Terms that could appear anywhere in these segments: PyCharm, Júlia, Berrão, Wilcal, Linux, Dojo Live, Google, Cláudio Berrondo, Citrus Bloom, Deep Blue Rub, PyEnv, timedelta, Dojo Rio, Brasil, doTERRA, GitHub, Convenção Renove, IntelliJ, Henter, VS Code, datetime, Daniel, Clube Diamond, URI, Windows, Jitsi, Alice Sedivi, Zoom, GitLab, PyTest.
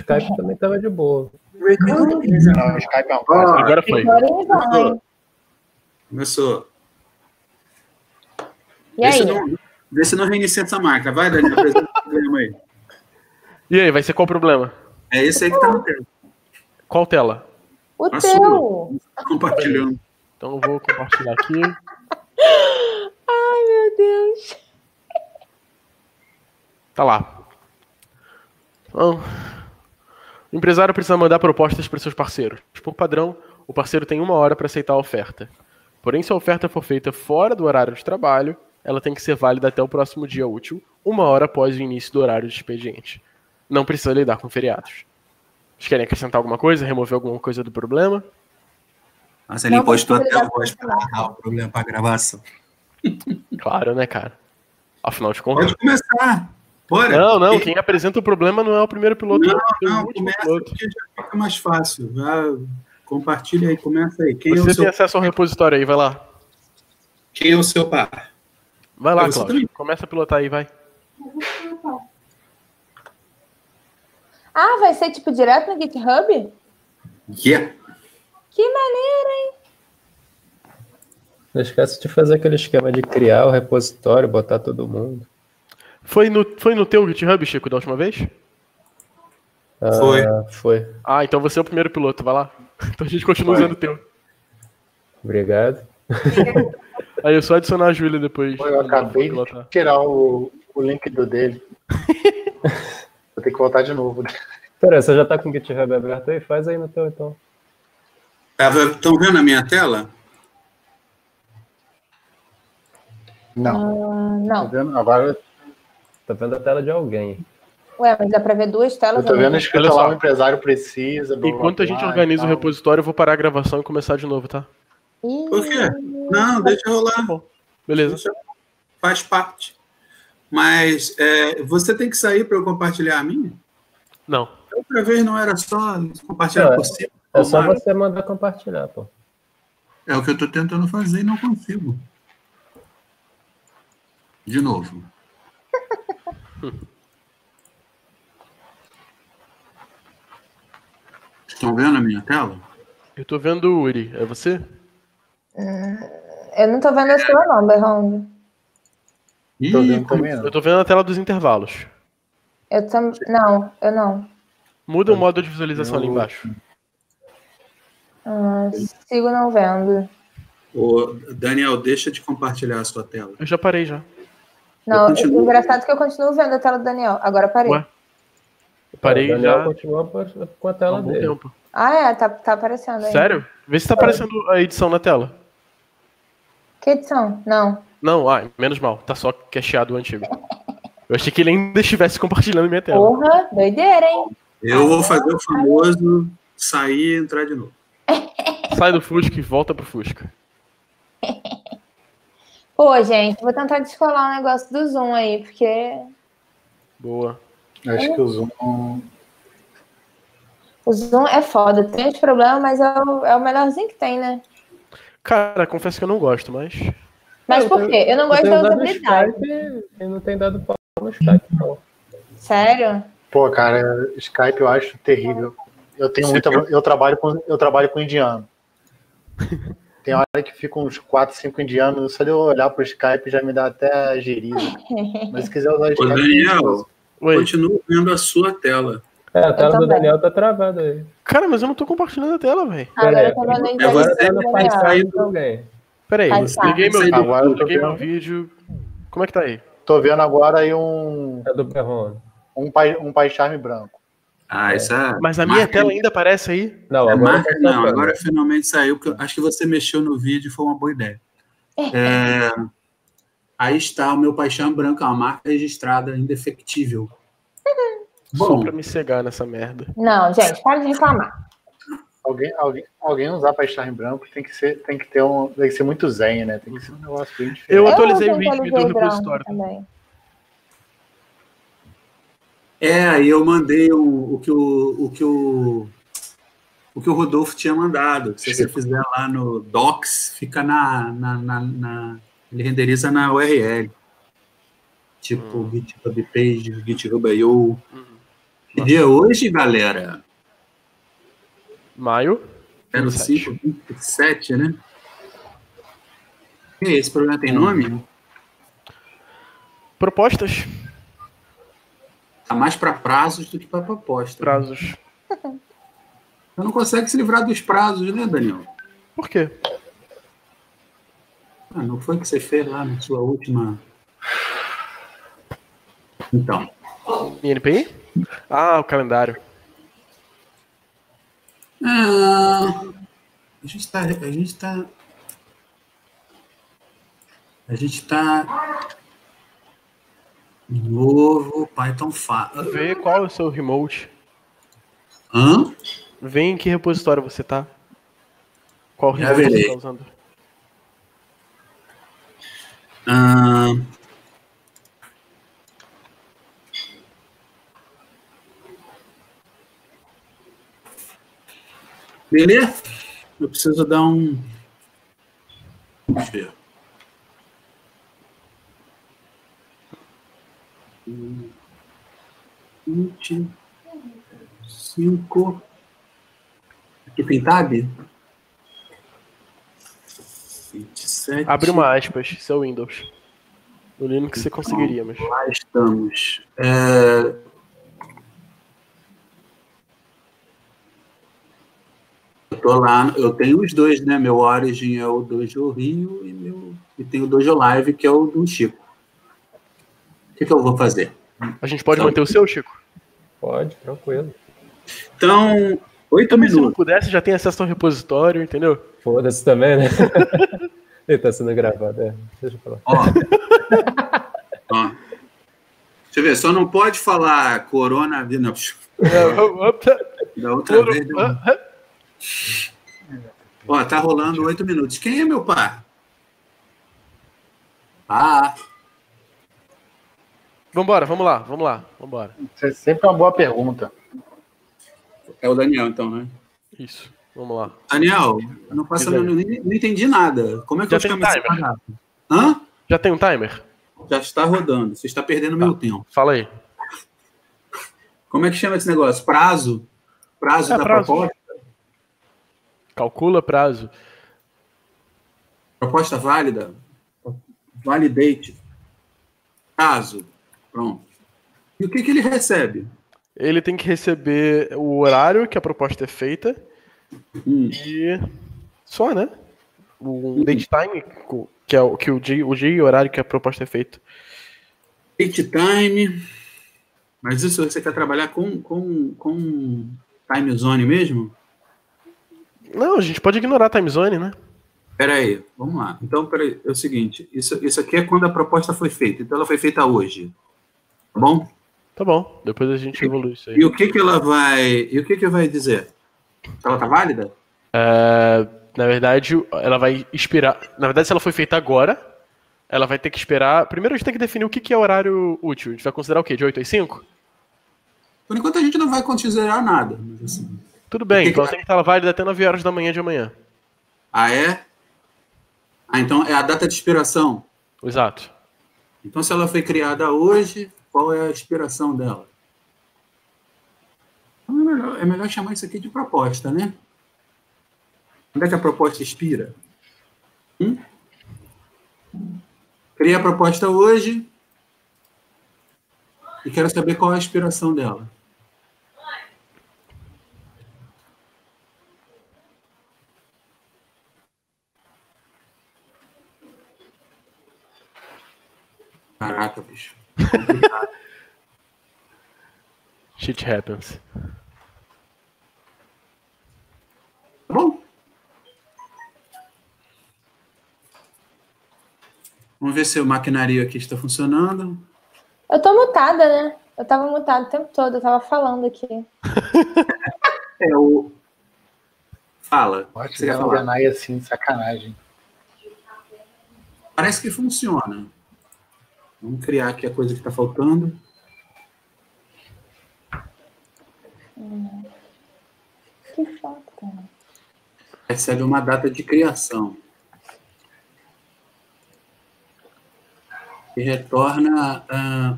Skype também estava de boa. Não, o Skype não. Agora foi. Começou. E aí? Vê se não reinicia essa máquina. Vai, Dani, apresenta o problema aí. E aí, vai ser qual o problema? É esse aí que tá no teu. Qual tela? O teu. Compartilhando. Então eu vou compartilhar aqui. Ai, meu Deus. Tá lá. Então, o empresário precisa mandar propostas para seus parceiros. Por padrão, o parceiro tem 1 hora para aceitar a oferta. Porém, se a oferta for feita fora do horário de trabalho, ela tem que ser válida até o próximo dia útil, 1 hora após o início do horário de expediente. Não precisa lidar com feriados. Vocês querem acrescentar alguma coisa? Remover alguma coisa do problema? Nossa, ele impostou até a voz para o problema para a gravação. Claro, né, cara? Afinal de contas... Pode começar! Bora. Não, não, quem apresenta o problema não é o primeiro piloto. Não, não, começa piloto. Porque já fica mais fácil. Compartilha aí, começa aí. Quem você é o seu... tem acesso ao repositório aí, vai lá. Quem é o seu par? Vai lá, Cláudio. Também. Começa a pilotar aí, vai. Ah, vai ser tipo direto no GitHub? Yeah. Que maneiro, hein? Não esquece de fazer aquele esquema de criar o repositório, botar todo mundo. Foi no teu GitHub, Chico, da última vez? Foi. Ah, então você é o primeiro piloto, vai lá. Então a gente continua usando o teu. Obrigado. Aí eu só adicionar a Júlia depois. Eu acabei de tirar o link do dele. Vou ter que voltar de novo. Pera, você já tá com o GitHub aberto aí? Faz aí no teu, então. Estão vendo a minha tela? Não. Não. Tá vendo? Agora... Tô vendo a tela de alguém. Ué, mas dá para ver 2 telas? Eu tô vendo escrito lá, o empresário precisa... Enquanto a gente organiza o repositório, eu vou parar a gravação e começar de novo, tá? Por quê? Não, deixa rolar. Beleza. Faz parte. Mas você tem que sair para eu compartilhar a minha? Não. Outra vez não era só compartilhar por cima? É só você mandar compartilhar, pô. É o que eu tô tentando fazer e não consigo. De novo. Estão vendo a minha tela? Eu tô vendo o URI, é você? Eu não tô vendo a sua não, Berrão. Eu tô vendo a tela dos intervalos. Eu também. Não, eu não. Muda o modo de visualização ali embaixo. Sigo não vendo. Ô, Daniel, deixa de compartilhar a sua tela. Eu já parei já. Não, o engraçado é que eu continuo vendo a tela do Daniel. Agora parei. Ué? Eu parei já. O Daniel continua com a tela dele. Tempo. Ah, é? Tá aparecendo aí. Sério? Vê se tá aparecendo a edição na tela. Que edição? Não. Não, menos mal. Tá só cacheado o antigo. Eu achei que ele ainda estivesse compartilhando minha tela. Porra, doideira, hein? Eu vou fazer o famoso sair e entrar de novo. Sai do Fusca e volta pro Fusca. Pô, gente, vou tentar descolar o negócio do Zoom aí, porque... Boa. Acho que o Zoom... O Zoom é foda, tem os problemas, mas é o melhorzinho que tem, né? Cara, confesso que eu não gosto, mas... Mas por quê? Eu não gosto da usabilidade. Eu não tenho dado pau no Skype, não. Sério? Pô, cara, Skype eu acho terrível. Eu tenho muita... Eu trabalho com indiano. Tem hora que ficam uns 4, 5 indianos, só de eu olhar pro Skype já me dá até a geriza. Mas se quiser usar o Skype... Ô, Daniel, continua vendo a sua tela. É, a tela do Daniel tá travada aí. Cara, mas eu não tô compartilhando a tela, velho. Agora eu tô vendo a tela. Peraí, liguei meu vídeo, agora liguei meu vídeo. Como é que tá aí? Tô vendo agora aí um... É do Perron. Um PyCharm branco. Ah, essa... Mas a minha tela ainda aparece aí? Não, agora finalmente saiu, porque acho que você mexeu no vídeo, foi uma boa ideia. Aí está o meu PyCharm branco, uma marca registrada, indefectível. Bom, só pra me cegar nessa merda. Não, gente, para de reclamar. Alguém usar PyCharm branco tem que ser muito zen, né? Tem que ser um negócio bem diferente. Eu atualizei o vídeo do repositório também. Aí eu mandei o que o Rodolfo tinha mandado. Se você fizer lá no Docs, fica ele renderiza na URL. Tipo GitHub Page, GitHub.io. Que dia hoje, galera? Maio. Era o 5/27, né? E aí, esse programa tem nome? Propostas. Tá mais para prazos do que para proposta. Prazos. Você não consegue se livrar dos prazos, né, Daniel? Por quê? Ah, não foi o que você fez lá na sua última... Então. INPI? Ah, o calendário. Ah, a gente tá novo Python Fácil. Vê qual é o seu remote. Hã? Vê em que repositório você tá. Qual remote você tá usando? Beleza? Eu preciso dar um... Vamos ver. Aqui tem tab? 27... Abre uma aspas, seu Windows. No Linux você conseguiria, mas... Lá estamos. Eu tenho os dois, né? Meu Origin é o Dojo Rio e tem o Dojo Live, que é o do Chico. O que eu vou fazer? A gente pode manter o seu, Chico? Pode, tranquilo. Então, 8 minutos. Se não pudesse, já tem acesso ao repositório, entendeu? Foda-se também, né? Ele tá sendo gravado, é. Deixa eu falar. Ó. Deixa eu ver, só não pode falar coronavírus. Da outra vez... Ó, tá rolando 8 minutos. Quem é meu par? Vambora, vamos lá. Isso é sempre uma boa pergunta. É o Daniel, então, né? Isso, vamos lá. Daniel, eu não faço, não entendi nada. Como é que eu vou ficar mais rápido? Hã? Já tem um timer? Já está rodando, você está perdendo meu tempo. Fala aí. Como é que chama esse negócio? Prazo? Prazo da proposta? Calcula prazo. Proposta válida. Validate. Prazo. Pronto. E o que ele recebe? Ele tem que receber o horário que a proposta é feita. E só, né? Um date time, que é o dia e o horário que a proposta é feita. Date time. Mas isso você quer trabalhar com time zone mesmo? Não, a gente pode ignorar a time zone, né? Peraí, vamos lá. Então, peraí, é o seguinte, isso aqui é quando a proposta foi feita. Então, ela foi feita hoje, tá bom? Tá bom, depois a gente evolui isso aí. E o que ela vai... E o que vai dizer? Ela tá válida? Na verdade, ela vai expirar... Na verdade, se ela foi feita agora, ela vai ter que esperar... Primeiro, a gente tem que definir o que é horário útil. A gente vai considerar o quê? De 8 às 5? Por enquanto, a gente não vai considerar nada, mas assim... Tudo bem, então tem que estar válida até 9 horas da manhã de amanhã. Ah, é? Ah, então é a data de expiração? Exato. Então, se ela foi criada hoje, qual é a expiração dela? Então, é melhor chamar isso aqui de proposta, né? Onde é que a proposta expira? Criei a proposta hoje e quero saber qual é a expiração dela. Caraca, bicho. Shit happens. Tá bom? Vamos ver se o maquinário aqui está funcionando. Eu tô mutada, né? Eu tava mutada o tempo todo, eu tava falando aqui. Fala. Pode ser a assim, sacanagem. Parece que funciona. Vamos criar aqui a coisa que está faltando. Que falta. Recebe uma data de criação. E retorna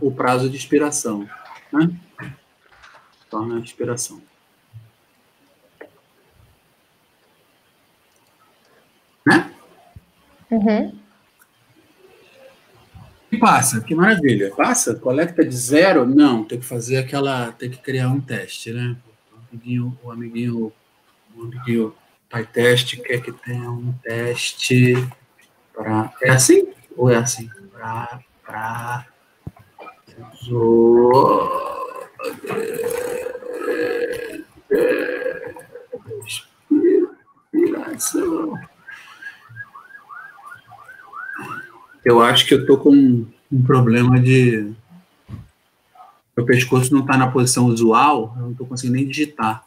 o prazo de expiração. Né? torna a inspiração. Né? Uhum. E passa, que maravilha. Passa? Coleta de zero? Não, tem que fazer aquela... Tem que criar um teste, né? O amiguinho PyTest quer que tenha um teste para... É assim? Ou é assim? Para... Inspiração. Eu acho que eu tô com um problema de... Meu pescoço não está na posição usual, eu não estou conseguindo nem digitar.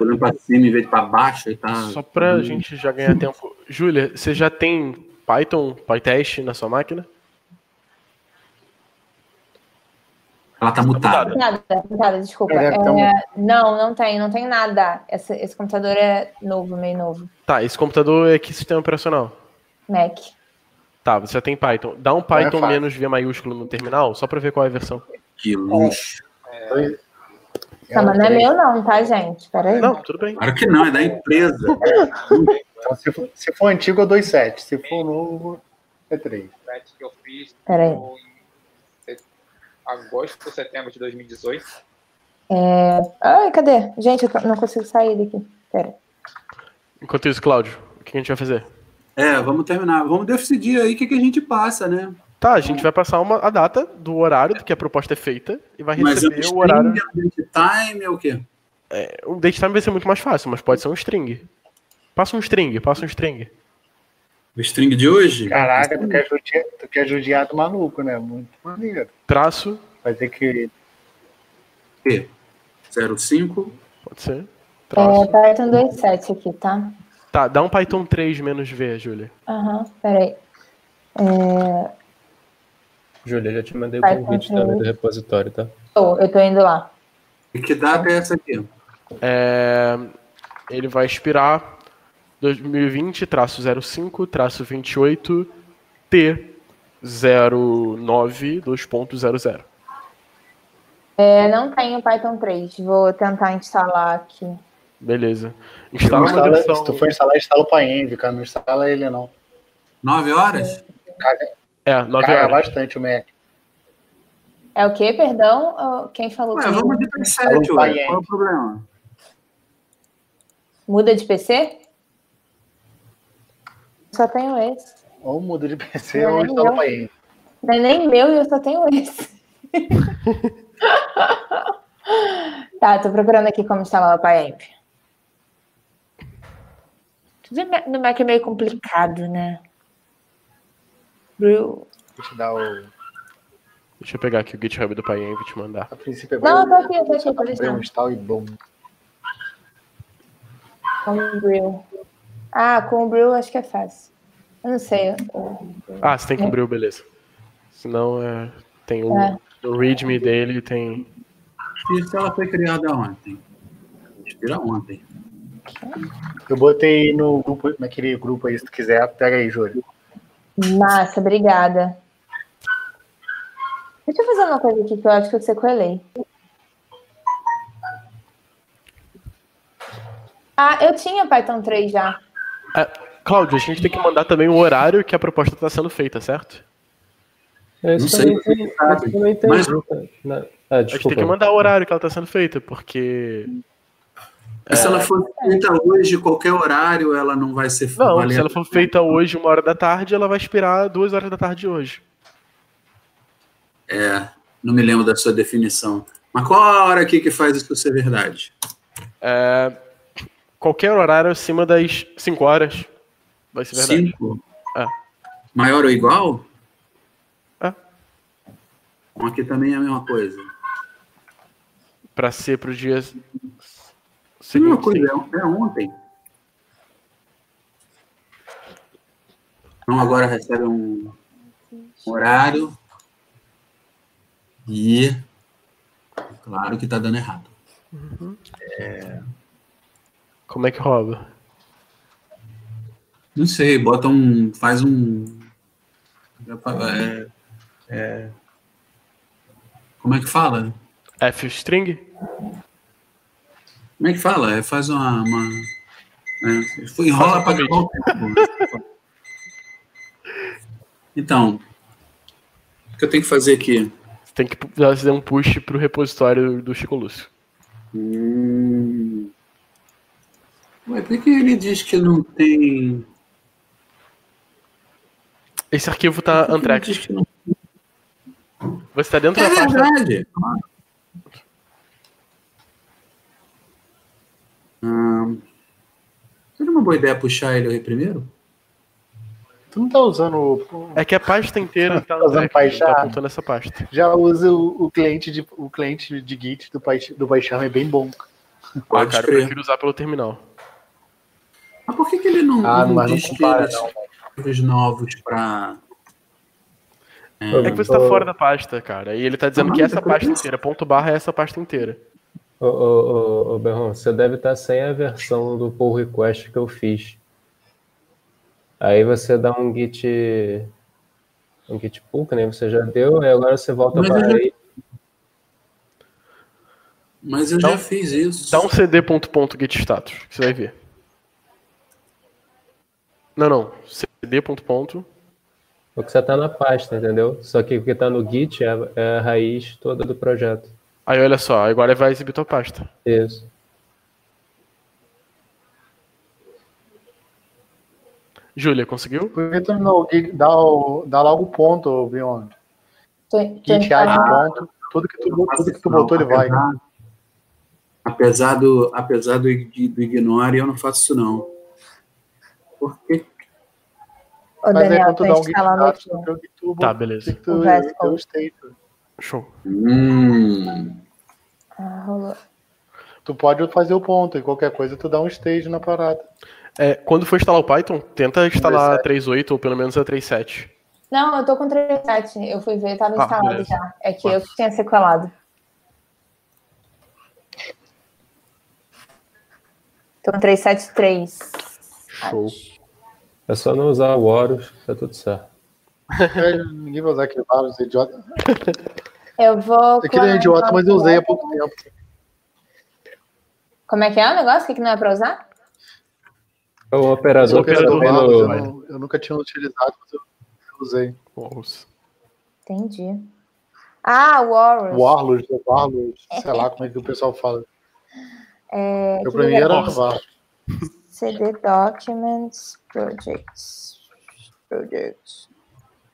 Olhando para cima em vez de para baixo. E tá... Só para a gente já ganhar tempo. Júlia, você já tem Python, PyTest na sua máquina? Ela está mutada. Mutada, desculpa. Não tem nada. Esse computador é novo, meio novo. Tá, esse computador é que sistema operacional? Mac. Tá, você já tem Python. Dá um Python -v maiúsculo no terminal, só para ver qual é a versão. Que luxo. Tá, mas não é meu não, tá, gente? Peraí. Não, tudo bem. Claro que não, é da empresa. Então, se for antigo, é 2.7. Se for novo, é 3. Peraí. Agosto, setembro de 2018. É... Ai, cadê? Gente, eu não consigo sair daqui. Pera. Enquanto isso, Cláudio, o que a gente vai fazer? É, vamos terminar. Vamos decidir aí o que a gente passa, né? Tá, a gente vai passar a data do horário que a proposta é feita e vai receber o horário... Mas um date time é o quê? É, um date time vai ser muito mais fácil, mas pode ser um string. Passa um string. O string de hoje? Caraca, tu quer judiar do maluco, né? Muito maneiro. Traço. Fazer que... P. 05. Pode ser. Traço. É, Python 2.7 aqui, tá? Tá, dá um Python 3 menos V, Júlia. Aham, peraí. Júlia, já te mandei o convite também do repositório, tá? Eu tô indo lá. E que data é essa aqui? É... Ele vai expirar... 2020-05-28T09.00. É, não tenho Python 3, vou tentar instalar aqui. Beleza. Se tu for instalar, instala o PyEnv, cara, não instala ele não. 9 horas? É, 9 horas. Caga bastante o Mac. É o quê, perdão? Quem falou? Ué, vamos de P7, ué. Qual é o problema? Muda de PC? Só tenho esse. Ou muda de PC ou instala o PyEnv. Não é nem meu e eu só tenho esse. Tá, tô procurando aqui como instalar o PyEnv. Tudo no Mac é meio complicado, né? Brew. Deixa eu pegar aqui o GitHub do PyEnv e te mandar. A princípio é não, tô aqui. Instalar e bom. Como Brew. Ah, com o Brew acho que é fácil. Eu não sei. Ah, você tem com o Brew, beleza. Senão tem o readme dele, tem... Isso ela foi criada ontem. Inspira ontem. Eu botei no grupo, naquele grupo aí, se tu quiser, pega aí, Júlio. Massa, obrigada. Deixa eu fazer uma coisa aqui que eu acho que eu sequelei. Ah, eu tinha Python 3 já. Cláudio, a gente tem que mandar também o horário que a proposta está sendo feita, certo? A gente tem que mandar o horário que ela está sendo feita, porque... Se ela for feita hoje, qualquer horário, ela não vai ser... Não, se ela for feita hoje, 13h, ela vai expirar 14h de hoje. É, não me lembro da sua definição. Mas qual a hora aqui que faz isso ser verdade? Qualquer horário acima das 5 horas vai ser verdade. 5? É. Maior ou igual? É. Bom, aqui também é a mesma coisa. Para ser para o dia seguinte. Mesma coisa, é ontem. Então agora recebe um horário e claro que está dando errado. Uhum. Como é que rouba? Não sei, bota um... Faz um... Como é que fala? F-string? Como é que fala? Faz uma... enrola para acabar o tempo. Então, o que eu tenho que fazer aqui? Você tem que fazer um push para o repositório do Chico Lúcio. Ué, por que ele diz que não tem... Esse arquivo está untracked. Não... Você está dentro da pasta... É verdade! Seria uma boa ideia puxar ele aí primeiro? Tu não tá usando... É que a pasta inteira tá usando PyCharm, tá apontando essa pasta. Já usa o cliente de Git do PyCharm, é bem bom. Ah, cara, eu prefiro usar pelo terminal. Mas por que ele não, não diz que os novos pra... É que você tá fora da pasta, cara. E ele tá dizendo que essa pasta inteira, .barra, é essa pasta inteira. Ô, Berrão, você deve estar sem a versão do pull request que eu fiz. Aí você dá um git pull, que nem você já deu, e agora você volta para aí. Mas eu já fiz isso. Dá um cd.gitstatus, que você vai ver. Não, cd. Porque você tá na pasta, entendeu? Só que o que tá no git é a raiz toda do projeto. Aí olha só, agora vai exibir tua pasta. Isso. Júlia, conseguiu? Dá logo o ponto, Beyond. Git add ponto. Tudo que tu botou, ele vai. Apesar do ignore, eu não faço isso, não. Por quê? Ô, Daniel, tu dá um git no YouTube. Tá, beleza. Tu tem o status. Show. Tu pode fazer o ponto, e qualquer coisa tu dá um stage na parada. Quando for instalar o Python, tenta instalar 3.8 ou pelo menos a 3.7. Não, eu tô com 3.7. Eu fui ver, estava instalado já. É que eu tinha sequelado. Tô com 3.7.3. Show. É só não usar o Horus, tá tudo certo. Ninguém vai usar aquele Horus, idiota. Eu vou... Aquele é idiota, mas eu usei há pouco tempo. Como é que é o negócio? O que não é pra usar? O operador que eu nunca tinha utilizado, mas eu usei. Warlus. Entendi. Ah, Warlus, sei lá como é que o pessoal fala. Eu pra mim era Warlus. CD Documents Projects.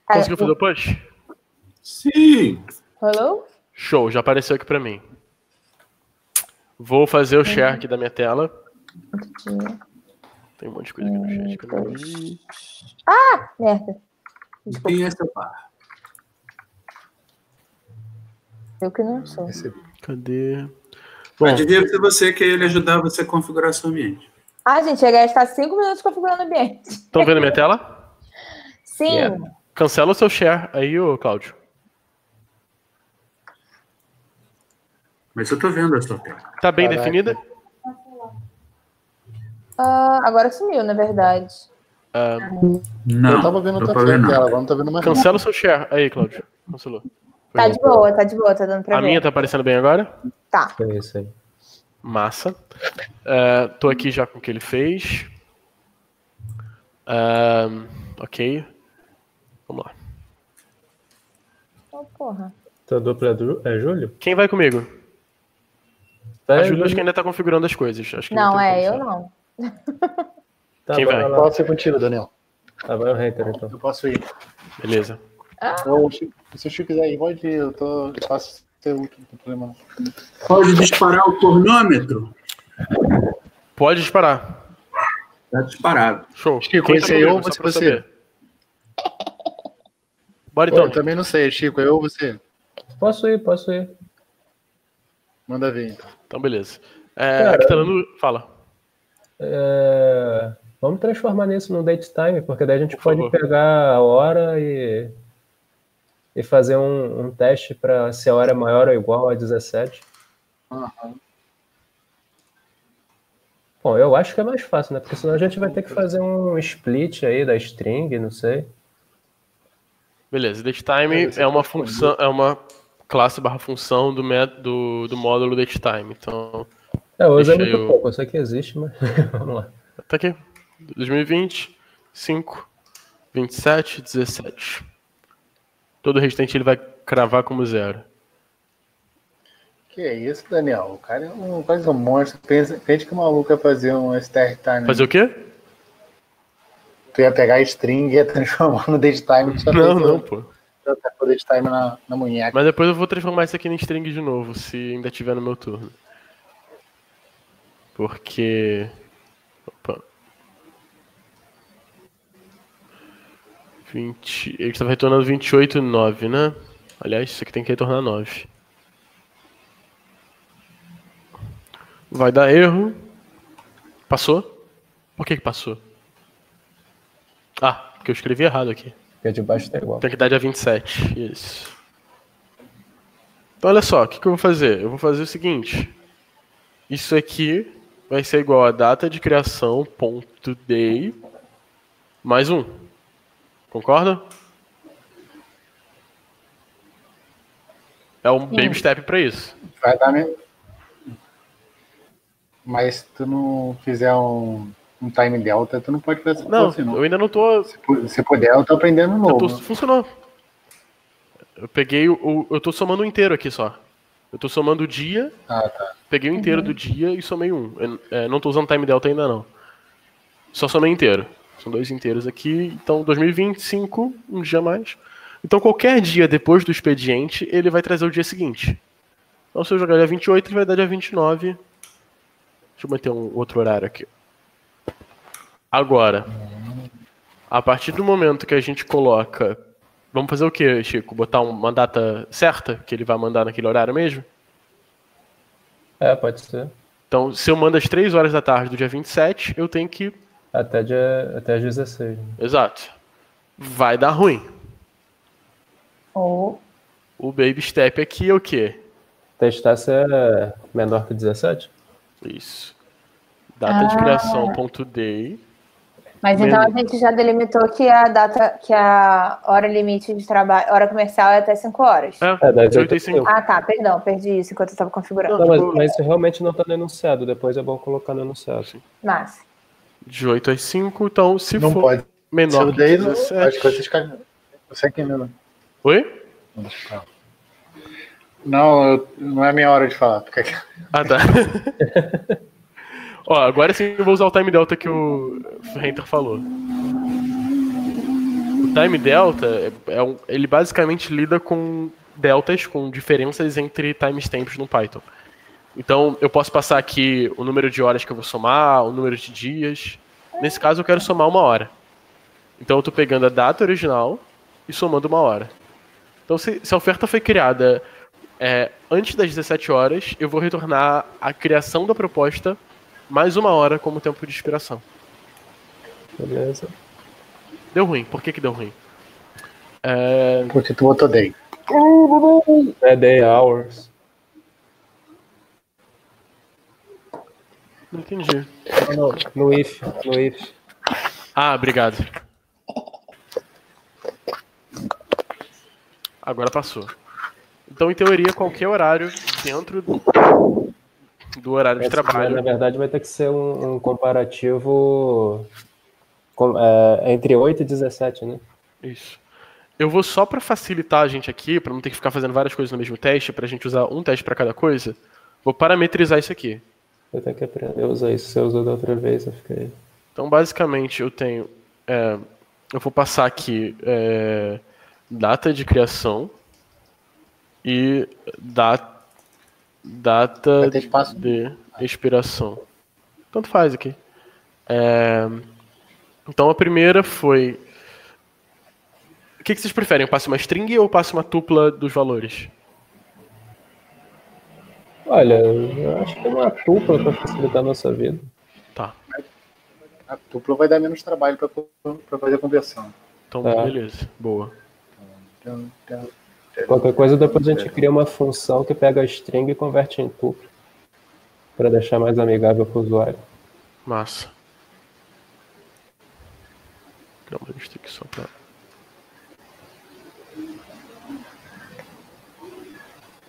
Conseguiu fazer o push? Sim! Hello? Show, já apareceu aqui pra mim. Vou fazer o share aqui da minha tela. Entendi. Tem um monte de coisa aqui no chat que eu não vi. Ah, merda. Quem é essa barra? Eu que não sou. Cadê? Bom, devia ser você que ele ajudar você a configurar seu ambiente. Ah, gente, ia gastar 5 minutos configurando o ambiente. Estão vendo a minha tela? Sim. Yeah. Cancela o seu share aí, ô Cláudio. Mas eu tô vendo a sua tela. Tá bem definida? Agora sumiu, na verdade. Não, eu tava vendo outra tela, agora não tá vendo mais. Cancela o seu share. Aí, Cláudio. Cancelou. Tá de boa, tá dando pra ver. A minha tá aparecendo bem agora? Tá. É isso aí. Massa. Tô aqui já com o que ele fez. Ok. Vamos lá. Oh, porra. Tá dupla é Júlio? Quem vai comigo? A Júlia acho que ainda tá configurando as coisas. Acho que não, eu não. Tá, quem vai? Posso ir contigo, Daniel. Tá, vai o Henter, então. Eu posso ir. Beleza. Se o Chico quiser ir, pode ir. Eu faço seu último problema. Pode disparar o cronômetro? Pode disparar. Tá disparado. Show. Chico, quem sei eu ou você? Bora então. Eu também não sei, Chico. Eu ou você? Posso ir. Manda ver, então. Beleza. Aqui tá dando... Fala. Vamos transformar nisso no date time, porque daí a gente pode pegar a hora e fazer um teste para se a hora é maior ou igual a 17. Uhum. Bom, eu acho que é mais fácil, né? Porque senão a gente vai ter que fazer um split aí da string, não sei. Beleza, date time é uma função, é uma classe barra função do módulo date time. Então, hoje é muito pouco, eu sei que existe, mas vamos lá. Tá aqui, 2020, 5, 27, 17. Todo o restante ele vai cravar como zero. Que isso, Daniel? O cara faz um monstro. Pensa que o maluco ia fazer um start time. Fazer o quê? Tu ia pegar a string e ia transformar no date time. Não, pô. Já tá com o date time na munheca. Mas depois eu vou transformar isso aqui em string de novo, se ainda tiver no meu turno. Porque... Opa. 20... Ele estava retornando 28 e 9, né? Aliás, isso aqui tem que retornar 9. Vai dar erro. Passou? Por que passou? Ah, porque eu escrevi errado aqui. Porque de baixo tá igual. Tem que dar dia 27. Isso. Então, olha só. O que eu vou fazer? Eu vou fazer o seguinte. Isso aqui vai ser igual a data de criação ponto day mais 1. Concorda? É um baby step para isso. Vai dar mesmo. Mas se tu não fizer um time delta, tu não pode fazer essa coisa. Não, eu ainda não tô... Se puder, eu tô aprendendo novo. Funcionou. Eu peguei o... Eu tô somando o inteiro aqui só. Eu tô somando o dia. Ah, tá. Peguei o inteiro do dia e somei um. Não tô usando time delta ainda, não. Só somei inteiro. São dois inteiros aqui. Então, 2025, um dia a mais. Então, qualquer dia depois do expediente, ele vai trazer o dia seguinte. Então, se eu jogar dia 28, ele vai dar dia 29... Deixa eu manter um outro horário aqui. Agora, a partir do momento que a gente coloca... Vamos fazer o quê, Chico? Botar uma data certa que ele vai mandar naquele horário mesmo? É, pode ser. Então, se eu mando às 3 horas da tarde do dia 27, eu tenho que... Até às 16. Né? Exato. Vai dar ruim. Oh. O baby step aqui é o quê? Testar se é menor que 17? Isso. Data de criação ponto day. Mas então a gente já delimitou que a data, que a hora limite de trabalho, hora comercial é até 5 horas. É 10h85. Ah, tá, perdão, perdi isso enquanto eu estava configurando. Não, mas isso realmente não está no enunciado, depois é bom colocar no enunciado. Sim. Mas. De 8 às 5, então se não for pode. Menor que 17... Acho que vocês caem. Você aqui mesmo. Oi? Não, não é minha hora de falar. Ah, tá. Ó, agora sim eu vou usar o time delta que o Henter falou. O time delta, ele basicamente lida com deltas, com diferenças entre timestamps no Python. Então, eu posso passar aqui o número de horas que eu vou somar, o número de dias. Nesse caso, eu quero somar uma hora. Então, eu estou pegando a data original e somando uma hora. Então, se a oferta foi criada... antes das 17 horas, eu vou retornar a criação da proposta mais uma hora como tempo de expiração. Beleza. Deu ruim. Por que deu ruim? Porque tu botou day. É day hours. Não entendi. No if. Ah, obrigado. Agora passou. Então, em teoria, qualquer horário dentro do horário de trabalho... Na verdade, vai ter que ser um comparativo entre 8 e 17, né? Isso. Eu vou só para facilitar a gente aqui, para não ter que ficar fazendo várias coisas no mesmo teste, para a gente usar um teste para cada coisa, vou parametrizar isso aqui. Eu tenho que aprender a usar isso. Se eu usou da outra vez, eu fiquei... Então, basicamente, eu tenho... eu vou passar aqui data de criação... E data de expiração. Tanto faz aqui. Então a primeira foi... O que vocês preferem? Eu passo uma string ou passo uma tupla dos valores? Olha, eu acho que é uma tupla para facilitar a nossa vida. Tá. A tupla vai dar menos trabalho para fazer a conversão. Então, beleza. Boa. Então... Qualquer coisa, depois a gente cria uma função que pega a string e converte em tuplo, para deixar mais amigável para o usuário. Massa. Não, a gente tem que só para...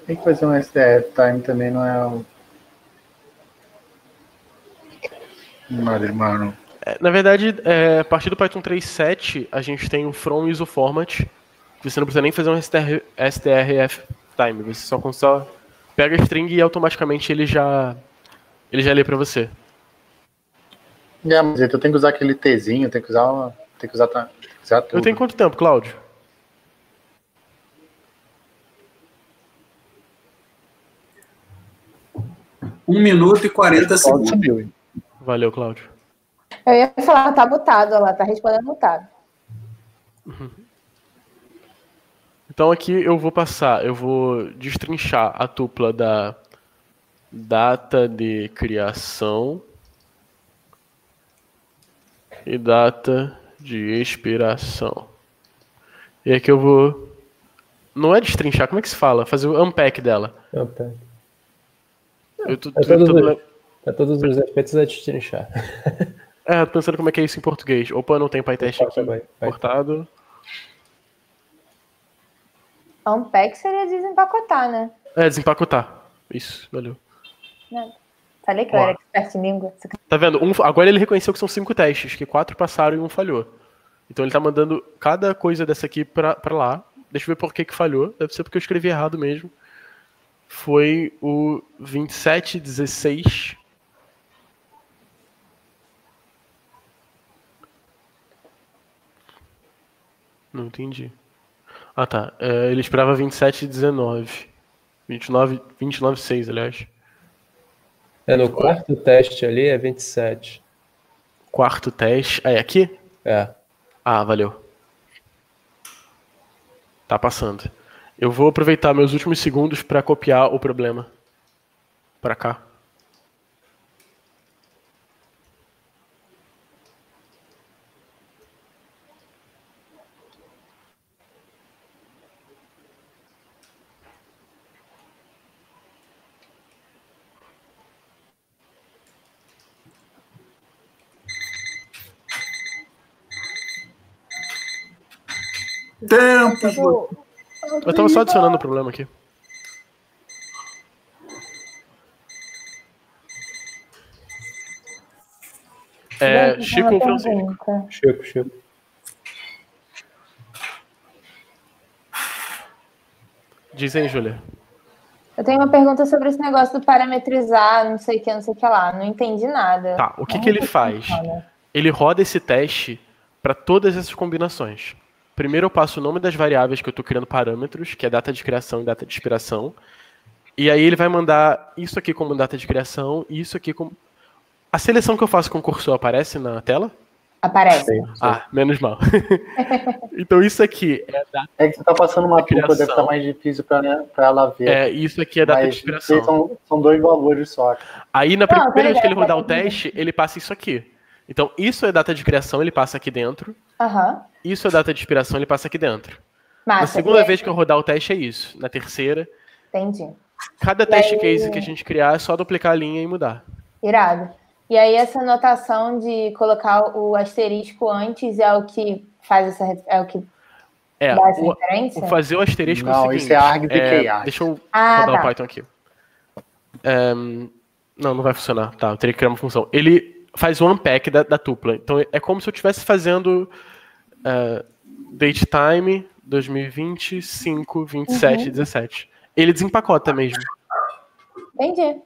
Tem que fazer um SDF time também, não é o... Mano. Na verdade, a partir do Python 3.7, a gente tem o from ISO format. Você não precisa nem fazer um STRF time. Você só pega a string e automaticamente ele já lê para você. É, mas então eu tenho que usar aquele Tzinho, tem que usar uma... Tem que usar tudo. Eu tenho quanto tempo, Cláudio? Um minuto e 40 segundos. Subiu. Valeu, Cláudio. Eu ia falar, tá mutado, ela tá respondendo mutado. Uhum. Então aqui eu vou destrinchar a tupla da data de criação e data de expiração. E aqui eu vou... Não é destrinchar, como é que se fala? Fazer o unpack dela. Unpack. Para todos os efeitos é destrinchar. É, tô pensando como é que é isso em português. Opa, não tem PyTest aqui cortado. Unpack seria desempacotar, né? É, desempacotar. Isso, valeu. Não. Falei que eu era expert em língua. Tá vendo? Agora ele reconheceu que são 5 testes, que 4 passaram e 1 falhou. Então ele tá mandando cada coisa dessa aqui pra lá. Deixa eu ver por que falhou. Deve ser porque eu escrevi errado mesmo. Foi o 2716. Não entendi. Ah, tá. Ele esperava 2719. 29,6, aliás. É no quarto teste ali, é 27. Quarto teste. Ah, é aqui? É. Ah, valeu. Tá passando. Eu vou aproveitar meus últimos segundos para copiar o problema para cá. Tempo. Eu tava só adicionando o problema aqui. É, Chico ou Francisco? Chico. Diz aí, Júlia. Eu tenho uma pergunta sobre esse negócio do parametrizar, não sei o que lá. Não entendi nada. Tá, o que ele faz? Ele roda esse teste para todas essas combinações. Primeiro eu passo o nome das variáveis que eu estou criando parâmetros, que é data de criação e data de expiração. E aí ele vai mandar isso aqui como data de criação e isso aqui como... A seleção que eu faço com o cursor aparece na tela? Aparece. Sim. Ah, menos mal. Então isso aqui é data de... É que você está passando uma tupla, deve estar mais difícil para ela ver. É, isso aqui é data de expiração. São 2 valores só. Aí na primeira vez que ele rodar o teste, ele passa isso aqui. Então, isso é data de criação, ele passa aqui dentro. Uhum. Isso é data de expiração, ele passa aqui dentro. Massa, na segunda vez que eu rodar o teste é isso. Na terceira... Entendi. Cada teste case que a gente criar é só duplicar a linha e mudar. Irado. E aí essa notação de colocar o asterisco antes é o que faz essa... É o que dá essa referência? Fazer o asterisco é o seguinte... Não, isso é argdqr. Deixa eu rodar o Python aqui. Não vai funcionar. Tá, eu teria que criar uma função. Ele... faz o unpack da tupla. Então, é como se eu estivesse fazendo datetime 2020, 5, 27, 17. Ele desempacota mesmo. Entendi.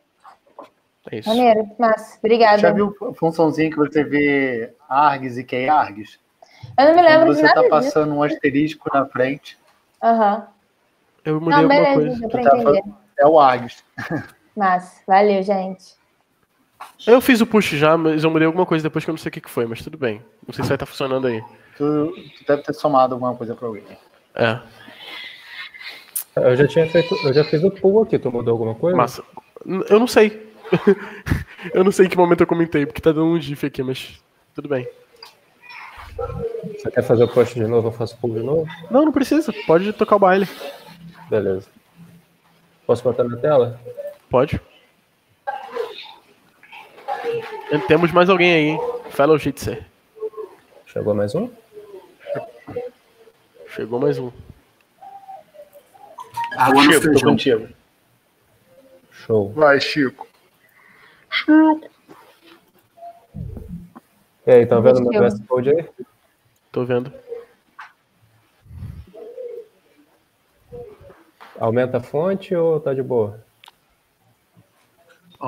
É isso. Maneiro, massa. Obrigada. Já viu a funçãozinha que você vê args e keyargs? Eu não me lembro de nada. Você está passando um asterisco na frente. Aham. Eu mudei alguma coisa. É o args. Massa. Valeu, gente. Eu fiz o push já, mas eu mudei alguma coisa depois que eu não sei o que foi, mas tudo bem. Não sei se vai estar funcionando aí. Tu deve ter somado alguma coisa para alguém. É. Eu já fiz o pull aqui, tu mudou alguma coisa? Massa. Eu não sei. Eu não sei em que momento eu comentei, porque tá dando um gif aqui, mas tudo bem. Você quer fazer o push de novo, eu faço pull de novo? Não, não precisa. Pode tocar o baile. Beleza. Posso botar na tela? Pode. Temos mais alguém aí, hein? Fellow Jitsi. Chegou mais um? Chegou mais um. Agora não foi contigo. Show. Vai, Chico. Chico. E aí, estão vendo o meu VS Code aí? Tô vendo. Aumenta a fonte ou tá de boa?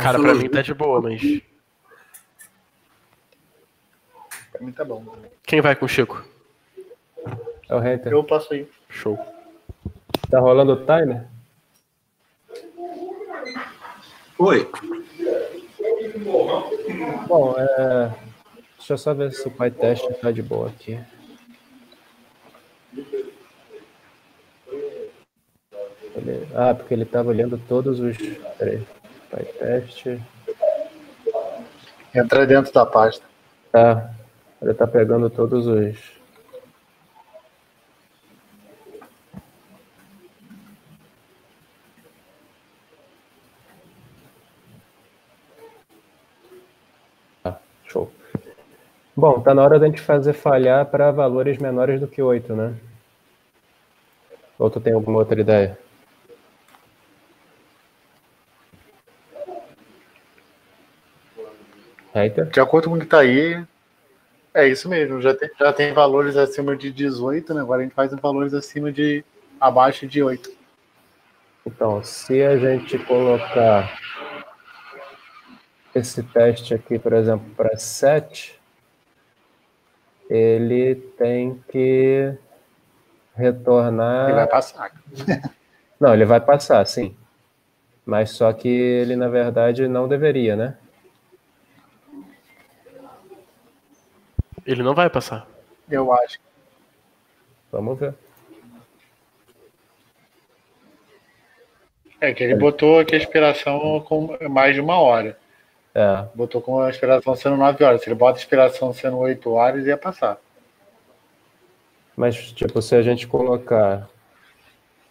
Cara, pra mim tá de boa, mas... Pra mim tá bom. Quem vai com o Chico? É o Henter. Eu passo aí. Show. Tá rolando o timer? Oi. Bom, deixa eu só ver se o PyTest tá de boa aqui. Ah, porque ele estava olhando todos os... Peraí. PyTest. Entra dentro da pasta. Tá. Ele está pegando todos os... Show. Bom, tá na hora da gente fazer falhar para valores menores do que 8, né? Ou tu tem alguma outra ideia? Eita. De acordo com o que tá aí, é isso mesmo. Já tem valores acima de 18, né? Agora a gente faz valores acima de... abaixo de 8. Então, se a gente colocar... esse teste aqui, por exemplo, para 7, ele tem que retornar... Ele vai passar. Não, ele vai passar, sim. Mas só que ele, na verdade, não deveria, né? Ele não vai passar. Eu acho. Vamos ver. É que ele botou aqui a expiração com mais de 1 hora. É. Botou com a expiração sendo 9 horas. Se ele bota a expiração sendo 8 horas, ia passar. Mas, tipo, se a gente colocar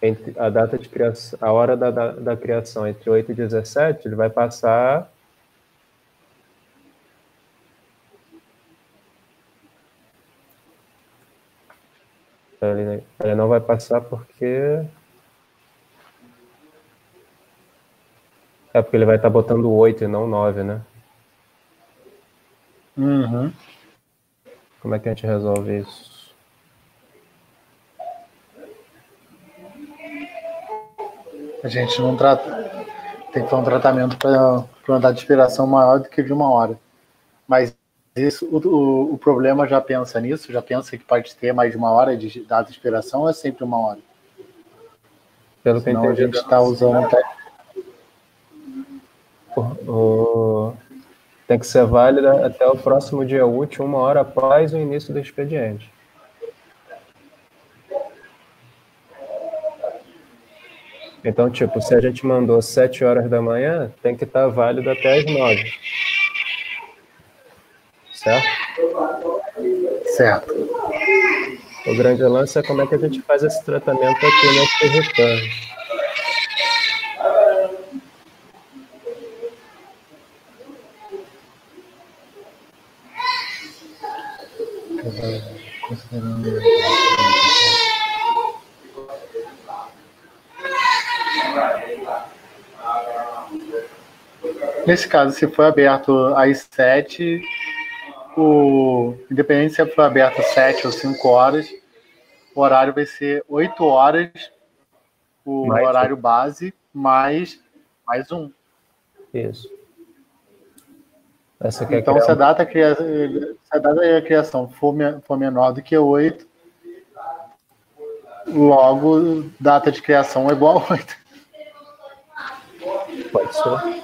entre a data de criação, a hora da criação entre 8 e 17, ele vai passar. Ele não vai passar porque. É porque ele vai estar botando 8 e não 9, né? Uhum. Como é que a gente resolve isso? A gente não trata... Tem que fazer um tratamento para uma data de expiração maior do que de 1 hora. Mas isso, o problema já pensa nisso? Já pensa que pode ter mais de 1 hora de data de expiração ou é sempre 1 hora? Pelo que eu entendi, a gente está usando... Tem que ser válida até o próximo dia útil, 1 hora após o início do expediente. Então, tipo, se a gente mandou 7 horas da manhã, tem que estar válido até as 9. Certo? Certo. O grande lance é como é que a gente faz esse tratamento aqui nesse retorno. Nesse caso, se for aberto às 7, independente se for aberto às 7 ou 5 horas, o horário vai ser 8 horas, o mais horário um. Base, mais 1. Isso. Então, se a data da criação for menor do que 8, logo, data de criação é igual a 8. Pode ser.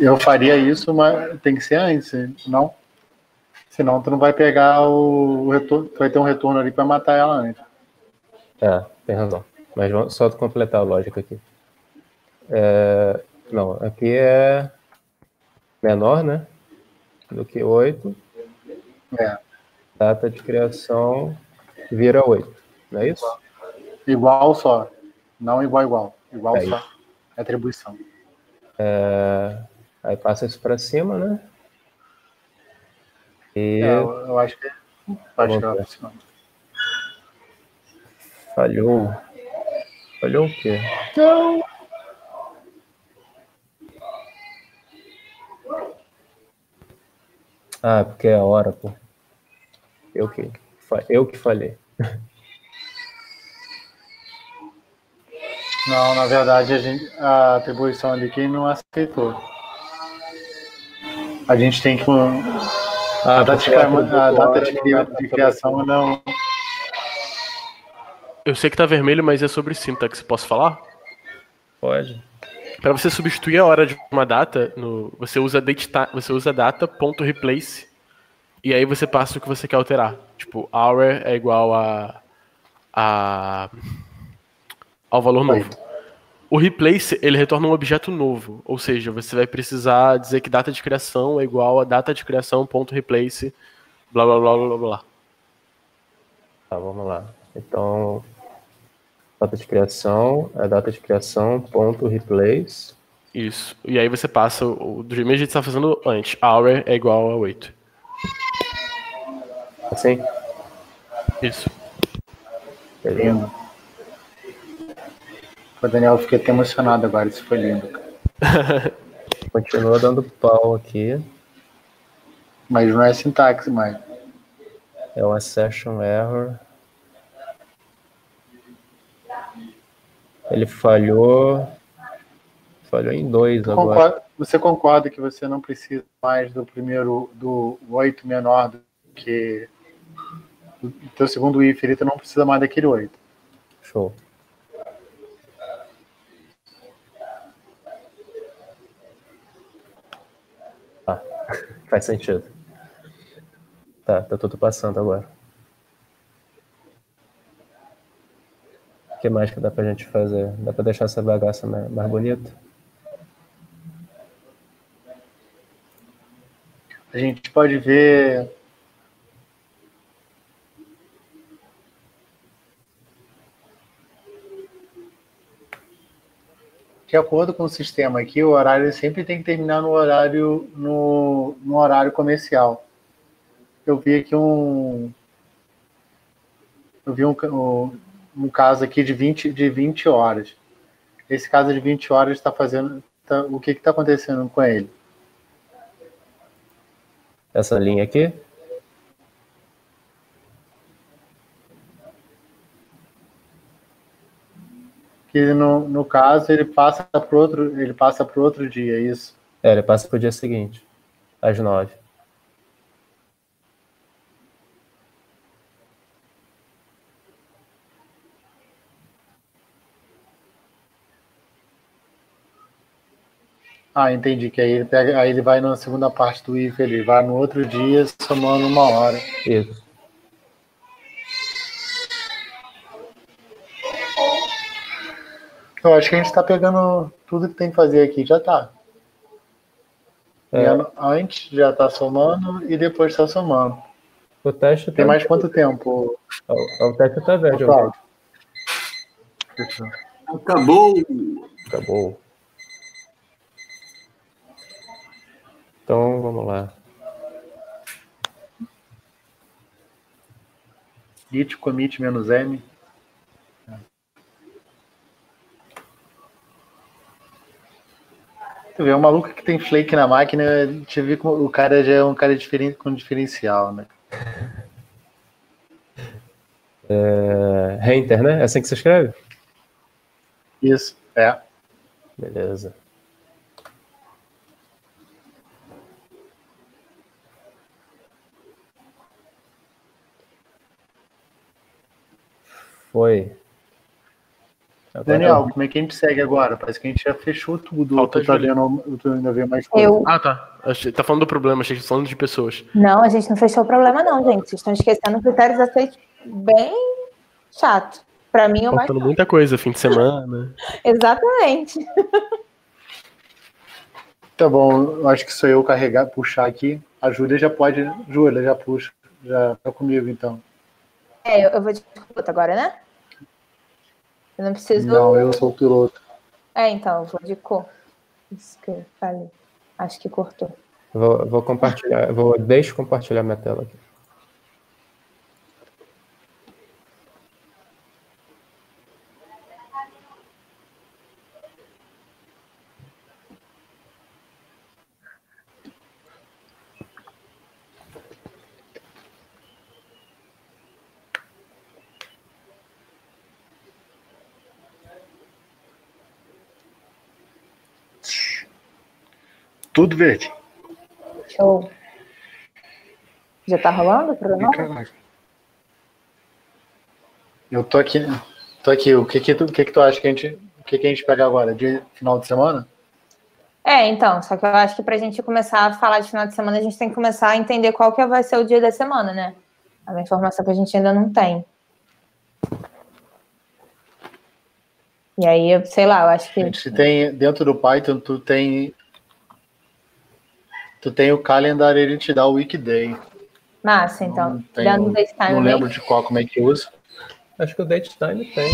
Eu faria isso, mas tem que ser antes, não? Senão tu não vai pegar o retorno, tu vai ter um retorno ali para matar ela antes. É, tem razão. Mas vamos só completar a lógica aqui. Não, aqui é menor, né? Do que 8. É. Data de criação vira 8, não é isso? Igual só. Não igual. Igual só. Isso. Atribuição. Aí passa isso para cima, né? E... eu acho que Falhou. Falhou o quê? Não. Ah, porque é a hora, pô. Eu que falhei. Não, na verdade, a atribuição de quem não aceitou. A gente tem que... A data de criação não... Eu sei que tá vermelho, mas é sobre sintaxe. Posso falar? Pode. Para você substituir a hora de uma data, você usa data.replace e aí você passa o que você quer alterar. Tipo, hour é igual ao valor novo. O replace, ele retorna um objeto novo, ou seja, você vai precisar dizer que data de criação é igual a data de criação.replace, blá, blá, blá, blá, blá. Tá, vamos lá. Então... data de criação, é data de criação ponto replace. Isso. E aí você passa o do mesmo jeito que você está fazendo antes. Hour é igual a 8. Assim? Isso. Lindo. Pô, Daniel, eu fiquei até emocionado agora. Isso foi lindo. Continua dando pau aqui. Mas não é sintaxe, mais. É uma session error. Ele falhou em 2 agora. Você concorda que você não precisa mais do primeiro, do 8 menor do que o teu segundo if, ele não precisa mais daquele 8. Show. Ah, faz sentido. Tá tudo passando agora. O que mais que dá pra gente fazer? Dá pra deixar essa bagaça mais bonita? A gente pode ver... De acordo com o sistema aqui, o horário sempre tem que terminar no horário comercial. Eu vi aqui um caso aqui de 20 horas. Esse caso de 20 horas está fazendo... o que está acontecendo com ele? Essa linha aqui? Que no caso ele passa para outro dia, é isso? É, ele passa para o dia seguinte, às 9. Ah, entendi, que aí ele vai na segunda parte do if, ele vai no outro dia somando uma hora. Isso. Eu acho que a gente está pegando tudo que tem que fazer aqui, já está. É. Antes já está somando e depois está somando. O teste tem mais quanto tempo? O teste está verde. Acabou. Então, vamos lá. Git commit -m. Tu vê, um maluco que tem flake na máquina, te vi como o cara já é um cara diferente, com diferencial, né? Henter, né? É assim que se escreve? Isso, é. Beleza. Foi. Agora, Daniel, como é que a gente segue agora? Parece que a gente já fechou tudo. Eu tô vendo mais coisa. Ah, tá. Tá falando do problema, achei que falando de pessoas. Não, a gente não fechou o problema não, gente. Vocês estão esquecendo critérios aceitos bem chato. Pra mim, eu mais... Faltando muita coisa, fim de semana. Exatamente. Tá bom, eu acho que sou eu carregar, puxar aqui. A Júlia já pode... Júlia, já puxa. Já tá comigo, então. É, eu vou de piloto agora, né? Eu não preciso... Não, eu sou o piloto. É, então, eu vou de cor. Isso que eu falei. Acho que cortou. Vou descompartilhar minha tela aqui. Tudo verde. Show. Já tá rolando o programa? Eu tô aqui. Tô aqui. O que tu acha que a gente... O que a gente pega agora? De final de semana? É, então. Só que eu acho que pra gente começar a falar de final de semana, a gente tem que começar a entender qual que vai ser o dia da semana, né? É uma informação que a gente ainda não tem. E aí, eu, sei lá, eu acho que... A gente tem, dentro do Python, tu tem o calendar, ele te dá o weekday. Massa, então. Não lembro de qual, como é que usa. Acho que o date time tem.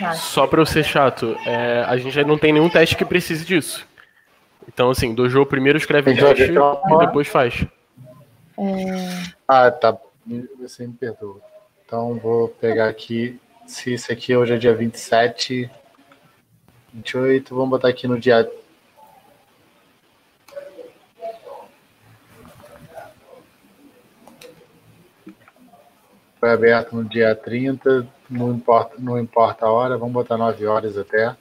Massa. Só para eu ser chato, a gente não tem nenhum teste que precise disso. Então, assim, Dojo primeiro escreve o teste e depois faz. Ah, tá. Você me perdoa. Então, vou pegar aqui... Se isso aqui hoje é dia 27, 28, vamos botar aqui no dia... Foi aberto no dia 30, não importa a hora, vamos botar 9 horas até.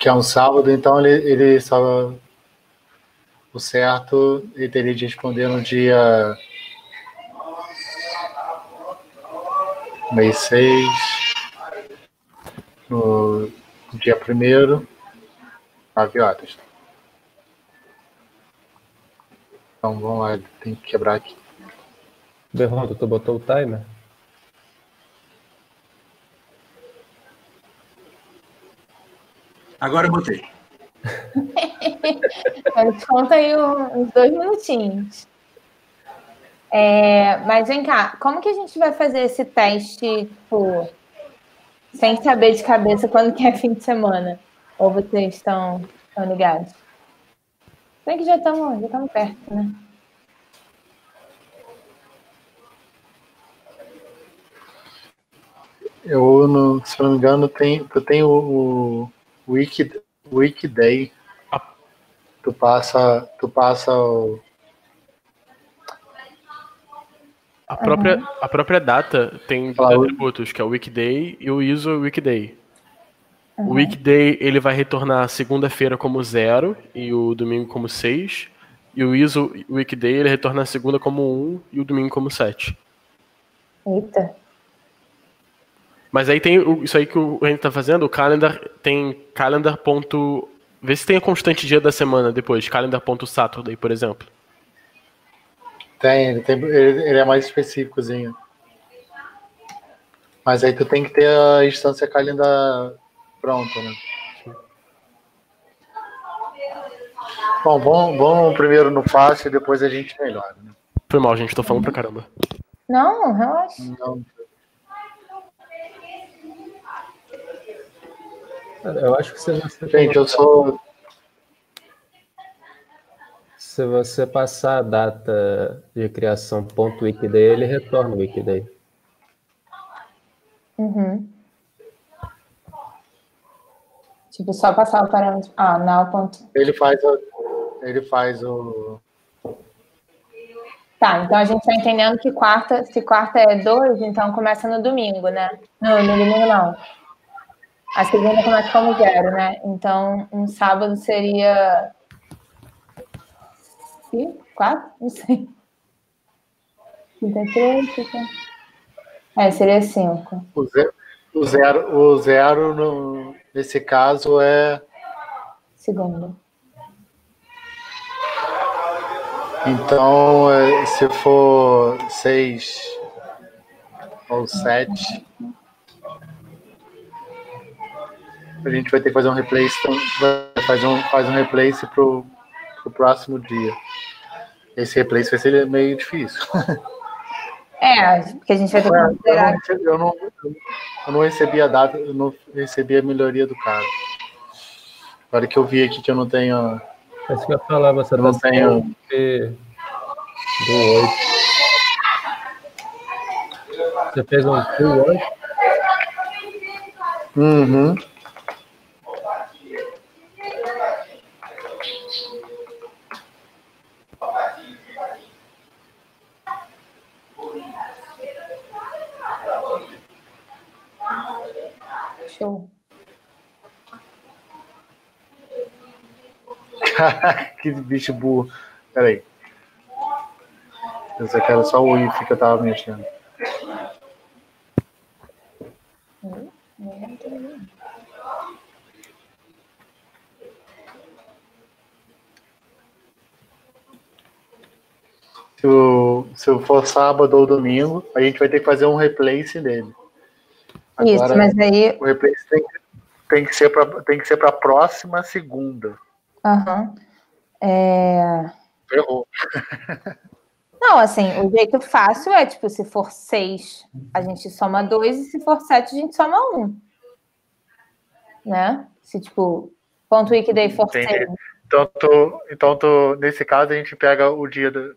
Que é um sábado, então ele só... O certo, ele teria de responder no dia... mês 6, no dia 1º, 9 horas. Então, vamos lá, tem que quebrar aqui. Berrão, tu botou o timer? Agora eu botei. Conta aí uns 2 minutinhos. Mas vem cá, como que a gente vai fazer esse teste, tipo, sem saber de cabeça quando que é fim de semana? Ou vocês estão ligados? Bem que já estamos perto, né? Se não me engano, eu tenho o Weekday, tu passa o... A própria data tem dois atributos, que é o Weekday e o ISO Weekday. Uhum. O Weekday, ele vai retornar segunda-feira como 0 e o domingo como 6. E o ISO Weekday, ele retorna a segunda como 1 e o domingo como 7. Eita. Mas aí tem isso aí que o Henter está fazendo, o calendar tem calendar. Vê se tem a constante dia da semana depois, calendar.saturday, por exemplo. Ele é mais específicozinho. Mas aí tu tem que ter a instância calendar pronta, né? Bom, vamos primeiro no fácil e depois a gente melhora, né? Foi mal, gente, tô falando pra caramba. Não, relaxa. Não. Eu acho que se você... Gente, eu sou... Se você passar a data de criação .weekday, ele retorna o weekday. Uhum. Tipo, só passar o parâmetro... Ah, não, ponto. Ele faz o... Tá, então a gente tá entendendo que quarta... Se quarta é 2, então começa no domingo, né? Não, no domingo não. A segunda começa como 0, né? Então, um sábado seria... 5, 4? Não sei. 33, 33. Seria 5. O zero nesse caso, é... Segunda. Então, se for 6 ou 7... A gente vai ter que fazer um replace, faz um replace pro próximo dia. Esse replace vai ser meio difícil. Porque a gente vai ter que considerar. Eu não recebi a data, eu não recebi a melhoria do cara. Agora que eu vi aqui que eu não tenho. Acho que eu ia falar, você não tem do 8. Você fez um do 8? Uhum. show. Que bicho burro. Peraí. Essa aqui era só o if que eu tava mexendo. Se for sábado ou domingo, a gente vai ter que fazer um replace dele. Agora, isso, mas aí... O replace tem que ser para a próxima segunda. Uhum. Ferrou. Não, assim, o jeito fácil é, tipo, se for 6, a gente soma 2, e se for 7, a gente soma 1. Né? Se, tipo, ponto Wikidei for 6. Então, nesse caso, a gente pega o dia do...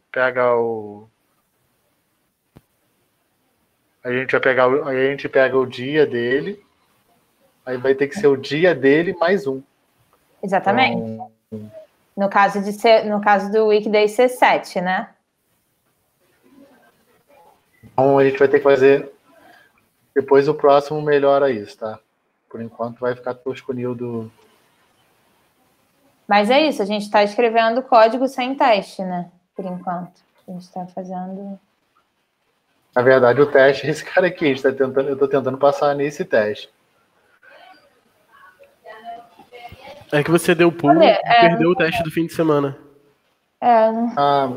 A gente pega o dia dele, aí vai ter que ser o dia dele mais 1. Exatamente. Então, no caso do Weekday ser 7, né? Então, a gente vai ter que fazer... Depois o próximo melhora isso, tá? Por enquanto vai ficar tosconil do... Mas é isso, a gente está escrevendo código sem teste, né? Por enquanto. A gente está fazendo... Na verdade, o teste é esse cara aqui. Eu estou tentando passar nesse teste. É que você deu pulo e perdeu o teste do fim de semana. É. Não... Ah,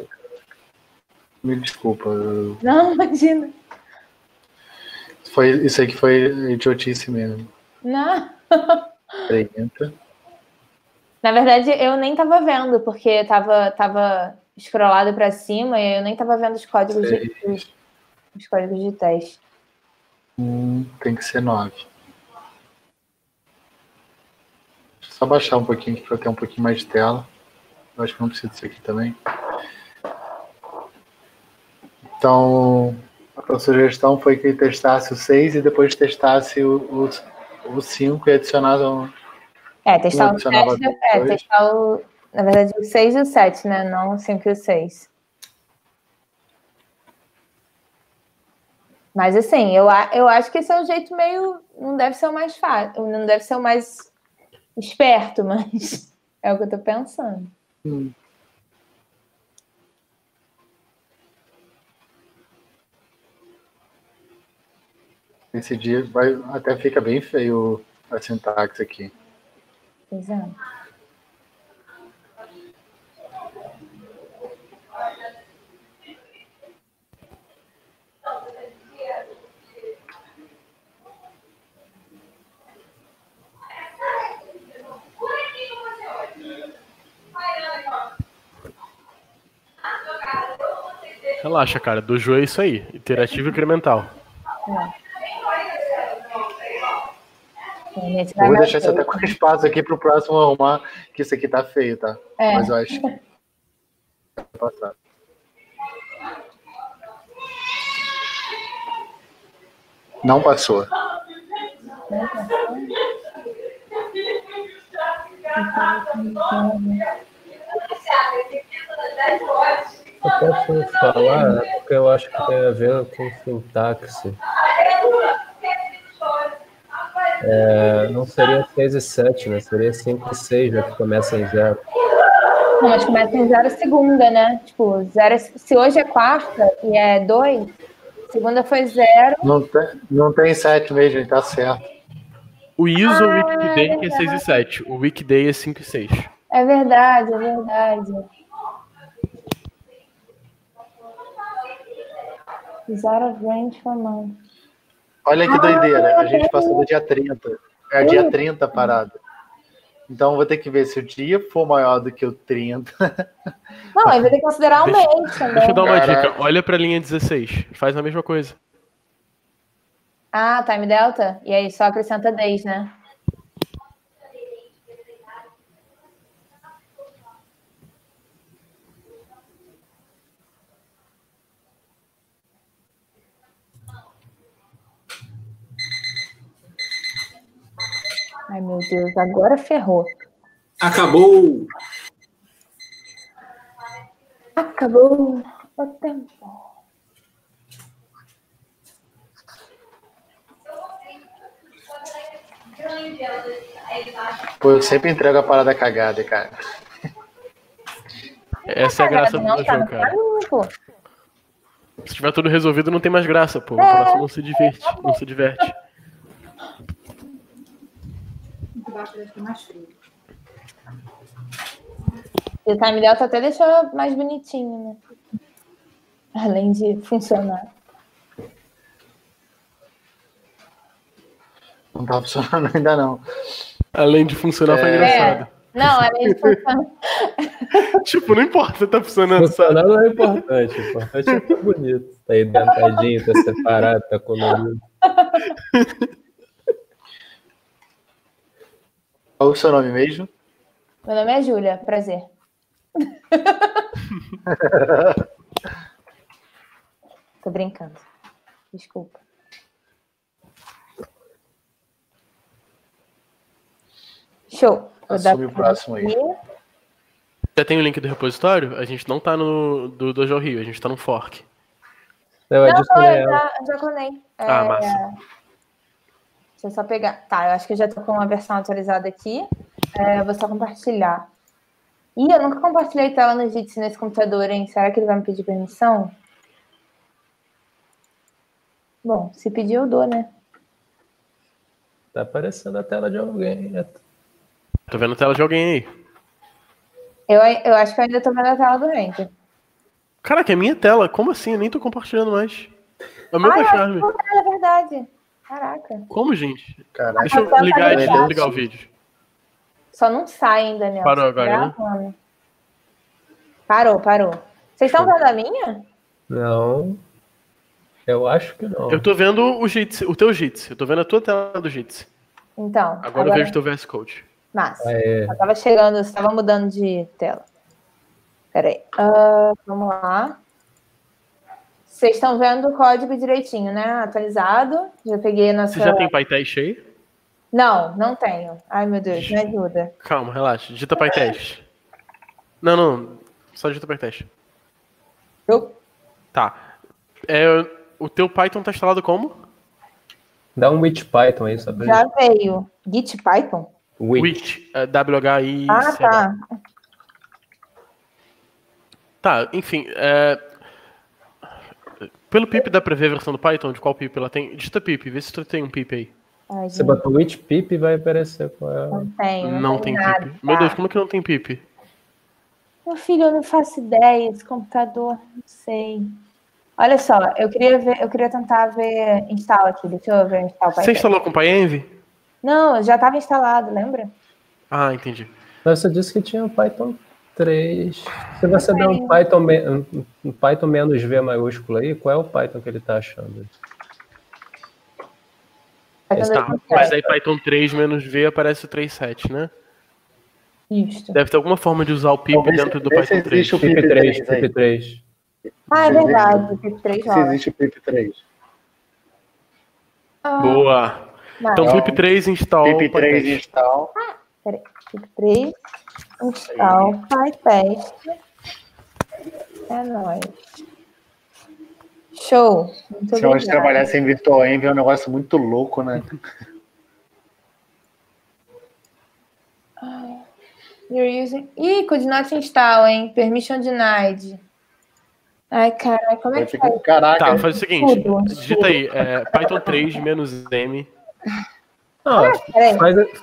me desculpa. Não, imagina. Foi, isso aqui foi idiotice mesmo. Não. Peraí, entra. Na verdade, eu nem estava vendo, porque estava scrollado para cima e eu nem estava vendo os códigos os códigos de teste. Tem que ser 9. Deixa eu só baixar um pouquinho aqui para ter um pouquinho mais de tela. Eu acho que não precisa disso aqui também. Então, a sugestão foi que testasse o 6 e depois testasse o 5 e adicionasse um... É, testar o 7, na verdade, o 6 e o 7, né? Não o 5 e o 6. Mas, assim, eu acho que esse é um jeito meio... Não deve ser o mais fácil, não deve ser o mais esperto, mas é o que eu estou pensando. Esse dia vai, até fica bem feio a sintaxe aqui. Exato. Relaxa, cara. Dojo é isso aí. Iterativo e incremental. Eu vou deixar isso até com espaço aqui para o próximo arrumar, que isso aqui tá feio, tá? É. Mas eu acho que vai passar. Não passou. Eu posso falar, porque eu acho que tem a ver com sintaxe. É, não seria 6 e 7, né? Seria 5 e 6, já que começa em 0. Não, mas começa em 0 segunda, né? Tipo, zero, se hoje é quarta e é 2, segunda foi 0. Não tem 7 mesmo, tá certo. O ISO, o Weekday é 6 e 7. O Weekday é 5 e 6. É verdade, é verdade. Olha que doideira, a gente passou do dia 30. É dia 30 a parada. Então vou ter que ver se o dia for maior do que o 30. Não, aí vai ter que considerar um mês também. Deixa eu dar uma dica. Olha para a linha 16. Faz a mesma coisa. Ah, time delta? E aí só acrescenta 10, né? Ai, meu Deus, agora ferrou. Acabou! Acabou o tempo. Pô, eu sempre entrego a parada cagada, cara. Essa é a graça do Dojo, cara. Se tiver tudo resolvido, não tem mais graça, pô. O próximo não se diverte. Não se diverte. E o timedelta até deixou mais bonitinho, né? Além de funcionar. Não tá funcionando ainda, não. Além de funcionar, foi engraçado. Não, além de funcionar. Tipo, não importa se tá funcionando. Funcionar não é importante. O importante é que é bonito. Tá aí dentadinho, tá separado, tá colorido. Qual o seu nome mesmo? Meu nome é Júlia, prazer. Tô brincando. Desculpa. Show. Assume o próximo aí. Já tem o link do repositório? A gente não tá no Dojo Rio, a gente tá no fork. Não, eu já clonei. Ah, massa. Deixa eu só pegar. Tá, eu acho que eu já tô com uma versão atualizada aqui. É, eu vou só compartilhar. Ih, eu nunca compartilhei tela no Jitsi nesse computador, hein? Será que ele vai me pedir permissão? Bom, se pedir, eu dou, né? Tá aparecendo a tela de alguém. Tô vendo a tela de alguém aí. Eu acho que eu ainda tô vendo a tela do Henter. Caraca, é minha tela? Como assim? Eu nem tô compartilhando mais. É o meu charme. É verdade. Caraca. Como, gente? Caraca. Deixa eu ligar ele, deixa eu ligar o vídeo. Só não sai ainda, né? Parou agora, né? Parou. Vocês estão vendo a minha? Não. Eu acho que não. Eu tô vendo o teu Jitsi. Eu tô vendo a tua tela do Jitsi. Então. Agora eu vejo o teu VS Code. Massa. Eu tava chegando, você tava mudando de tela. Peraí. Vamos lá. Vocês estão vendo o código direitinho, né? Atualizado. Já peguei a nossa... Você já tem PyTest aí? Não, não tenho. Ai, meu Deus, me ajuda. Calma, relaxa. Digita PyTest. Não. Só digita PyTest. Tá. O teu Python tá instalado como? Dá um Git Python aí, sabe? Já veio. Git Python? Git. W-H-I. Ah, tá. Tá, enfim. Pelo pip dá pra ver a versão do Python? De qual pip ela tem? Digita pip, vê se tu tem um pip aí. Ai, você bota o Git pip e vai aparecer qual é. Não tem pip. Tá. Meu Deus, como que não tem pip? Meu filho, eu não faço ideia. Esse computador, não sei. Olha só, eu queria tentar ver install aqui. Deixa eu ver install. Você instalou com o PyEnv? Não, já estava instalado, lembra? Ah, entendi. Você disse que tinha o Python 3. Se você der um Python menos V maiúsculo aí, qual é o Python que ele está achando? Mas aí Python 3 menos V aparece o 3.7, né? Isso. Deve ter alguma forma de usar o pip dentro do Python 3. O pip 3, pip 3. Ah, é verdade, o pip 3 já. Se existe o pip 3. Boa. Então, pip 3 install. Pip 3 install. Ah, peraí. Pip 3 install PyTest. É nóis. Show. Se nós trabalhar sem virtual env é um negócio muito louco, né? You're using... Ih, could not install, hein? Permission denied. Ai, caraca, como é que faz? Caraca, tá, faz o seguinte, digita aí, Python 3 menos M. Ah,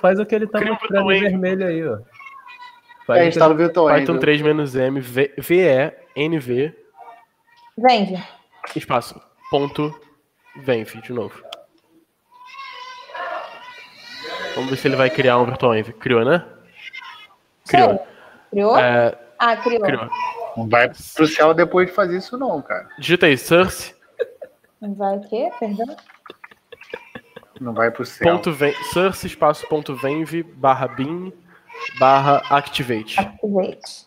faz aquele tamanho vermelho aí, ó. Instala o virtual env. Python 3 menos M, V-E-N-V. Vende. Espaço, ponto, venv, de novo. Vamos ver se ele vai criar um virtual env. Criou, né? Criou. Criou? Criou. Não vai pro céu depois de fazer isso não, cara. Digita aí, source. Não vai o quê? Perdão? Não vai pro céu. Source, espaço, ponto, venv, barra bin, barra activate. Activate.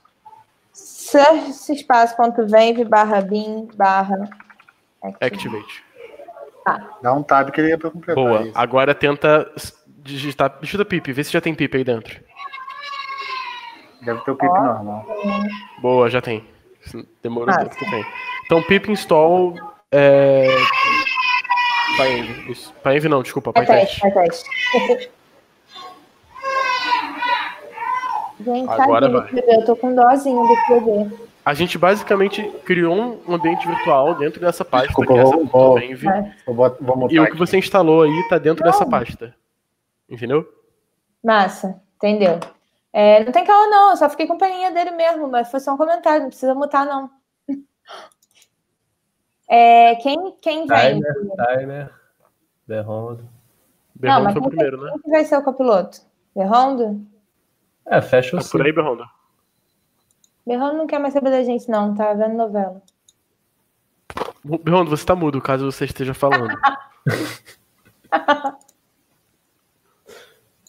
Source, espaço, ponto, venv, barra bin, barra activate. Ah. Dá um tab que ele ia pra completar. Boa, isso. Agora tenta digitar, digita pip, vê se já tem pip aí dentro. Deve ter o pip normal. Boa, já tem. Demorou um pouco, tem. Então, pip install... PyEnv. Isso. PyEnv não, desculpa. PyTest. Gente, agora vai. Eu tô com dózinho do bebê. A gente basicamente criou um ambiente virtual dentro dessa pasta. Desculpa, que é vou e o que você instalou aí tá dentro dessa pasta. Entendeu? Massa, entendeu. É, não tem calor não, eu só fiquei com peninha dele mesmo, mas foi só um comentário, não precisa mutar não. É, quem vem? Timer, Berrondo. Berrondo foi o primeiro, né? Quem vai ser o copiloto? Berrondo? É, fecha o por aí, Berrondo. Berrondo não quer mais saber da gente não, tá vendo novela. Berrondo, você tá mudo, caso você esteja falando.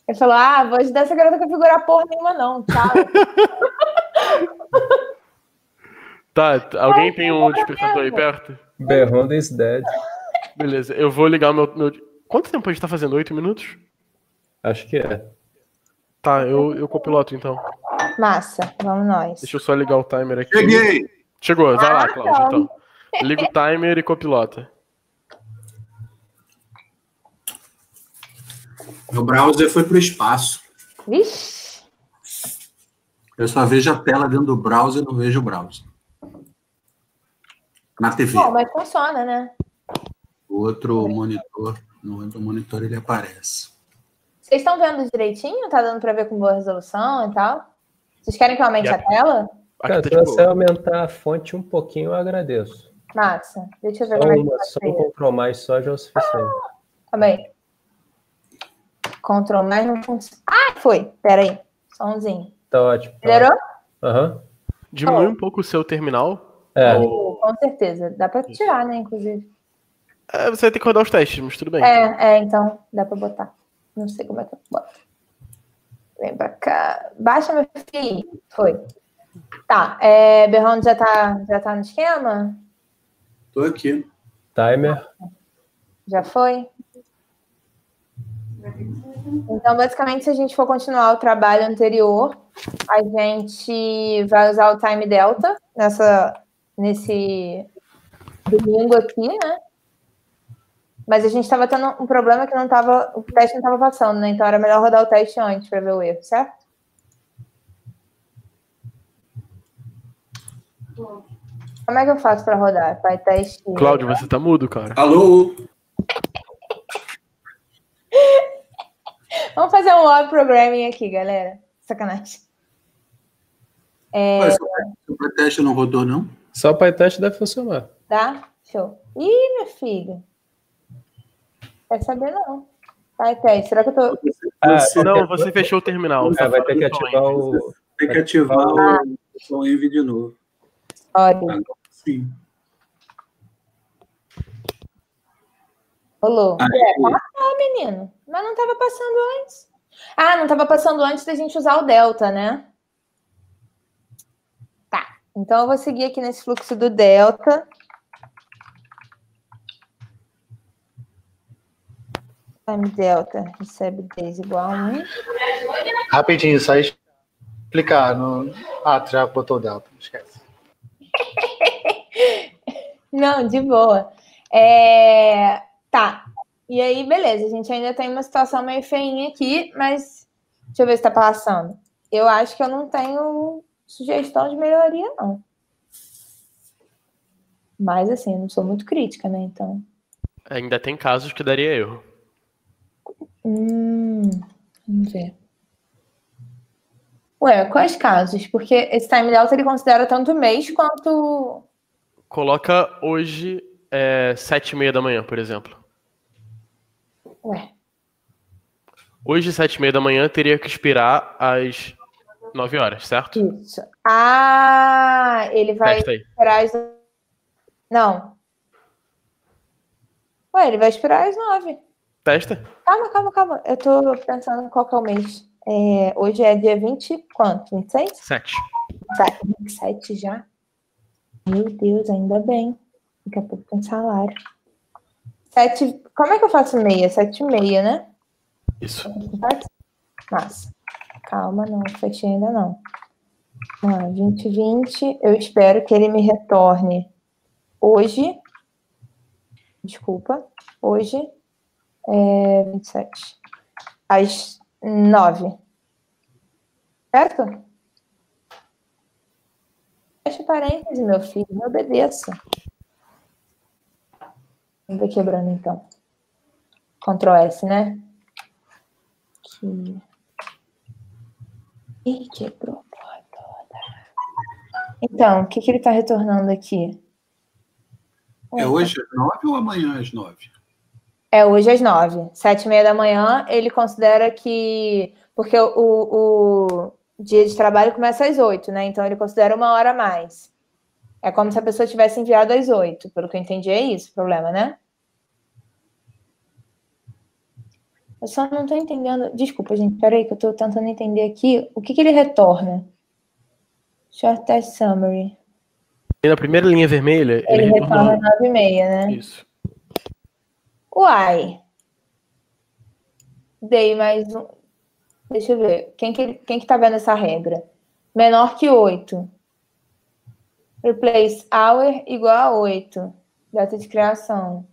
Ele falou, vou ajudar essa garota a configurar porra nenhuma não, tchau. Tá, alguém tem um despertador aí perto? Berrão is dead. Beleza, eu vou ligar o meu... Quanto tempo a gente tá fazendo? 8 minutos? Acho que é. Tá, eu copiloto então. Massa, vamos nós. Deixa eu só ligar o timer aqui. Cheguei! Chegou, vai lá, Cláudio, então. Liga o timer e copilota. Meu browser foi pro espaço. Vixe. Eu só vejo a tela dentro do browser, não vejo o browser. Na TV. Bom, mas funciona, né? O outro monitor, no outro monitor ele aparece. Vocês estão vendo direitinho? Tá dando para ver com boa resolução e tal? Vocês querem que eu aumente a tela? Cara, se você aumentar a fonte um pouquinho, eu agradeço. Massa. Deixa eu ver como é que só um compromisso só já é o suficiente. Tá bem. Ctrl mais não funciona. Foi. Pera aí. Somzinho. Tá ótimo. Melhorou? Aham. Uhum. Diminui um pouco o seu terminal. É. Com certeza. Dá pra tirar, né, inclusive. É, você vai ter que rodar os testes, mas tudo bem. É, então dá pra botar. Não sei como é que eu boto. Vem pra cá. Baixa, meu filho. Foi. Tá. Berrão já tá no esquema? Tô aqui. Timer. Já foi? Então, basicamente, se a gente for continuar o trabalho anterior, a gente vai usar o timedelta nesse domingo aqui, né? Mas a gente estava tendo um problema que o teste não estava passando, né? Então, era melhor rodar o teste antes para ver o erro, certo? Como é que eu faço para rodar? PyTest... Cláudio, você tá mudo, cara. Alô? Vamos fazer um web programming aqui, galera. Sacanagem. O PyTest não rodou, não? Só o PyTest deve funcionar. Tá? Show. Ih, meu filho. Quer saber, não. PyTest, será que eu tô... Não, você fechou o terminal. Vai ter que ativar o... Tem que ativar o PyEnv de novo. Ótimo. Sim. Rolou. Menino. Mas não estava passando antes. Não estava passando antes da gente usar o delta, né? Tá. Então, eu vou seguir aqui nesse fluxo do delta. Time delta recebe 10 igual a 1. Rapidinho, só explicar. No... já botou o delta. Esquece. Não, de boa. Tá, e aí, beleza, a gente ainda tem uma situação meio feinha aqui, mas deixa eu ver se tá passando. Eu acho que eu não tenho sugestão de melhoria, não. Mas, assim, eu não sou muito crítica, né, então... Ainda tem casos que daria erro. Vamos ver. Ué, quais casos? Porque esse timedelta, ele considera tanto mês quanto... Coloca hoje 7h30 da manhã, por exemplo. Ué. Hoje, 7h30 da manhã, teria que expirar às 9 horas, certo? Isso. Ele vai expirar às... Não. Ué, ele vai expirar às 9. Testa. Calma. Eu tô pensando qual que é o mês. Hoje é dia 20 quanto? 26? 7. Tá, 27 já? Meu Deus, ainda bem. Daqui a pouco tem salário. 7, como é que eu faço meia? 7h30, né? Isso. Nossa, calma, não fechei ainda não. 20h20, eu espero que ele me retorne hoje. Desculpa, hoje é 27. Às 9. Certo? parênteses, meu filho, me obedeça. Vamos ver quebrando, então. Ctrl S, né? Aqui. Ih, quebrou toda. Então, o que, que ele está retornando aqui? É hoje às 9 ou amanhã às 9? É hoje às 9. 7h30 da manhã, ele considera que... Porque o dia de trabalho começa às 8, né? Então, ele considera uma hora a mais. É como se a pessoa tivesse enviado às 8. Pelo que eu entendi, é isso o problema, né? Eu só não estou entendendo... Desculpa, gente. Peraí que eu estou tentando entender aqui. O que, que ele retorna? Short Test Summary. E na primeira linha vermelha... Ele retorna 9h30, né? Isso. Uai. Dei mais um... Deixa eu ver. Quem que tá vendo essa regra? Menor que 8. Replace hour igual a 8. Data de criação.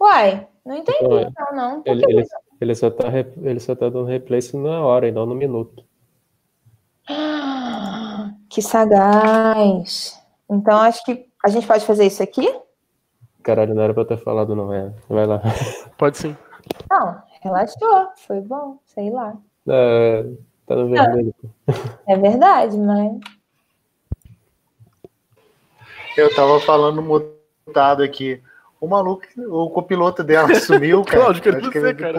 Uai, não entendi então, não. Ele só tá dando replace na hora e não no minuto. Que sagaz. Então, acho que a gente pode fazer isso aqui? Caralho, não era pra eu ter falado, não é? Vai lá. Pode sim. Não, relaxou. Foi bom, sei lá. É, tá no vermelho. É verdade, mas... Eu tava falando mutado aqui. O maluco, o copiloto dela sumiu, cara. Cláudio, que eu sei, cara.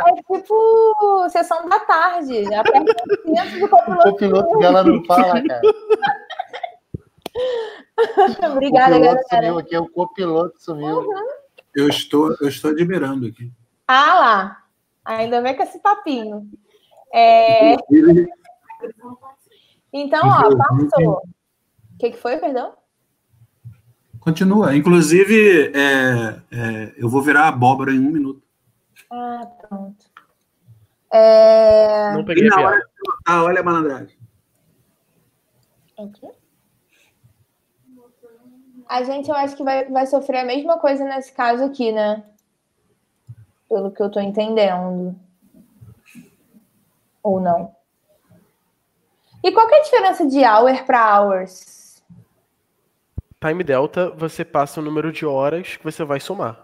É tipo sessão da tarde. Aperta o centro do copiloto. O copiloto dela não fala, cara. Obrigada, galera. O copiloto sumiu. Uhum. Eu estou admirando aqui. Ah lá, ainda vem com esse papinho. É... Então, ó, passou. O que foi, perdão? Continua. Inclusive, eu vou virar abóbora em 1 minuto. Ah, pronto. Não peguei a piada. Ah, olha a malandragem. Ok. A gente, eu acho que vai sofrer a mesma coisa nesse caso aqui, né? Pelo que eu tô entendendo. Ou não. E qual que é a diferença de hour para hours? Time delta, você passa o número de horas que você vai somar.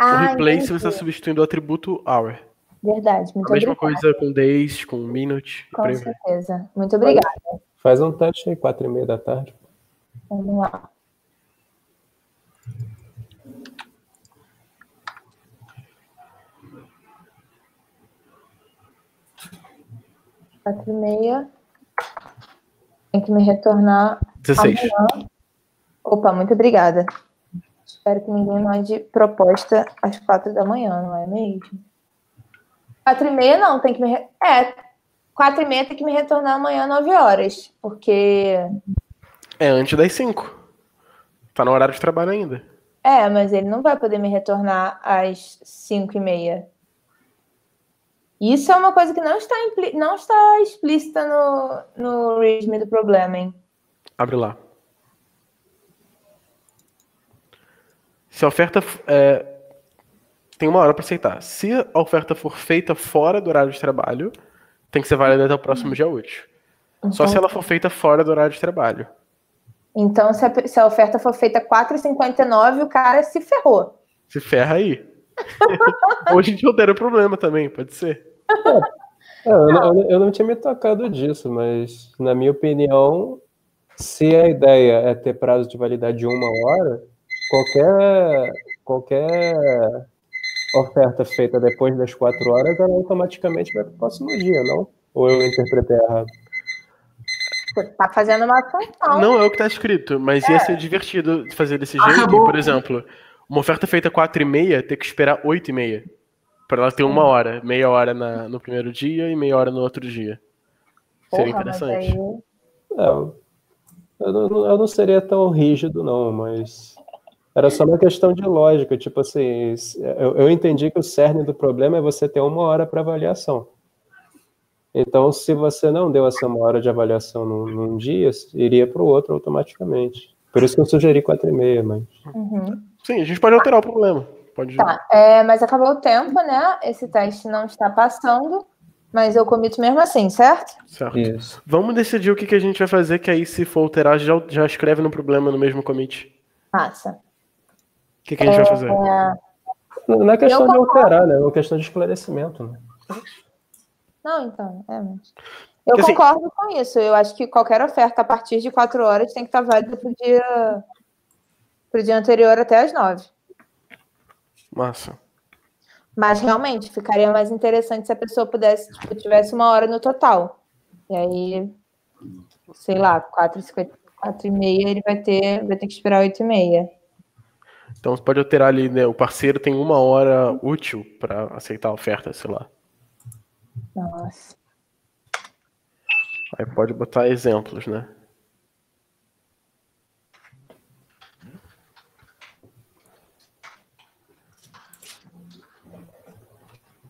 O replace, você está substituindo o atributo hour. Verdade, muito obrigada. A mesma coisa com days, com minute. Com certeza. Muito obrigada. Faz um teste aí, 16h30 da tarde. Vamos lá. Tem que me retornar 16. Amanhã. Opa, muito obrigada. Espero que ninguém mande proposta às 4 da manhã, não é mesmo? 4h30 não, tem que me... 4h30 tem que me retornar amanhã 9 horas, porque... É antes das 5. Tá no horário de trabalho ainda. É, mas ele não vai poder me retornar às 5h30. Isso é uma coisa que não está explícita no readme do problema, hein? Abre lá. Se a oferta... tem 1 hora para aceitar. Se a oferta for feita fora do horário de trabalho, tem que ser válida até o próximo dia útil. Então, só se ela for feita fora do horário de trabalho. Então, se a oferta for feita 4h59, o cara se ferrou. Se ferra aí. Ou a gente altera o problema também, pode ser. Eu não tinha me tocado disso, mas na minha opinião, se a ideia é ter prazo de validade de 1 hora, qualquer oferta feita depois das 4 horas, ela automaticamente vai para o próximo dia, não? Ou eu interpretei errado? Tá fazendo uma função. Não é o que tá escrito, mas ia ser divertido fazer desse jeito, por exemplo... Uma oferta feita 4h30, ter que esperar 8h30. Para ela ter 1 hora. Meia hora no primeiro dia e meia hora no outro dia. Seria interessante. Eu não seria tão rígido, não, mas... Era só uma questão de lógica. Tipo assim, eu entendi que o cerne do problema é você ter 1 hora para avaliação. Então, se você não deu essa 1 hora de avaliação num dia, iria para o outro automaticamente. Por isso que eu sugeri 4h30, mas... Uhum. Sim, a gente pode alterar o problema. Pode... Tá, mas acabou o tempo, né? Esse teste não está passando. mas eu comito mesmo assim, certo? Certo. Isso. Vamos decidir o que a gente vai fazer, que aí se for alterar, já escreve no problema no mesmo commit. Massa. O que a gente vai fazer? Não é questão de alterar, né? É uma questão de esclarecimento, né? Não, então, é mesmo. Eu porque, concordo assim, com isso. Eu acho que qualquer oferta a partir de 4 horas tem que estar válida pro dia anterior até as 9. Massa. Mas realmente ficaria mais interessante se a pessoa pudesse, tipo, tivesse uma hora no total. E aí, sei lá, 4h50, 4h30, ele vai ter que esperar 8h30. Então você pode alterar ali, né? O parceiro tem uma hora útil para aceitar a oferta, sei lá. Nossa. Aí pode botar exemplos, né?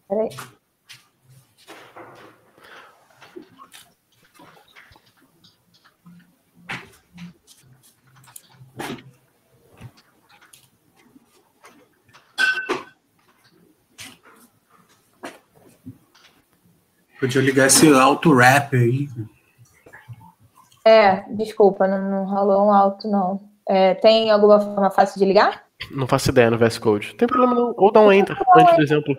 Peraí. Podia ligar esse auto-rap aí. É, desculpa, não rolou um auto, não. É, tem alguma forma fácil de ligar? Não faço ideia no VS Code. Tem problema não. Ou dá um enter, antes do exemplo.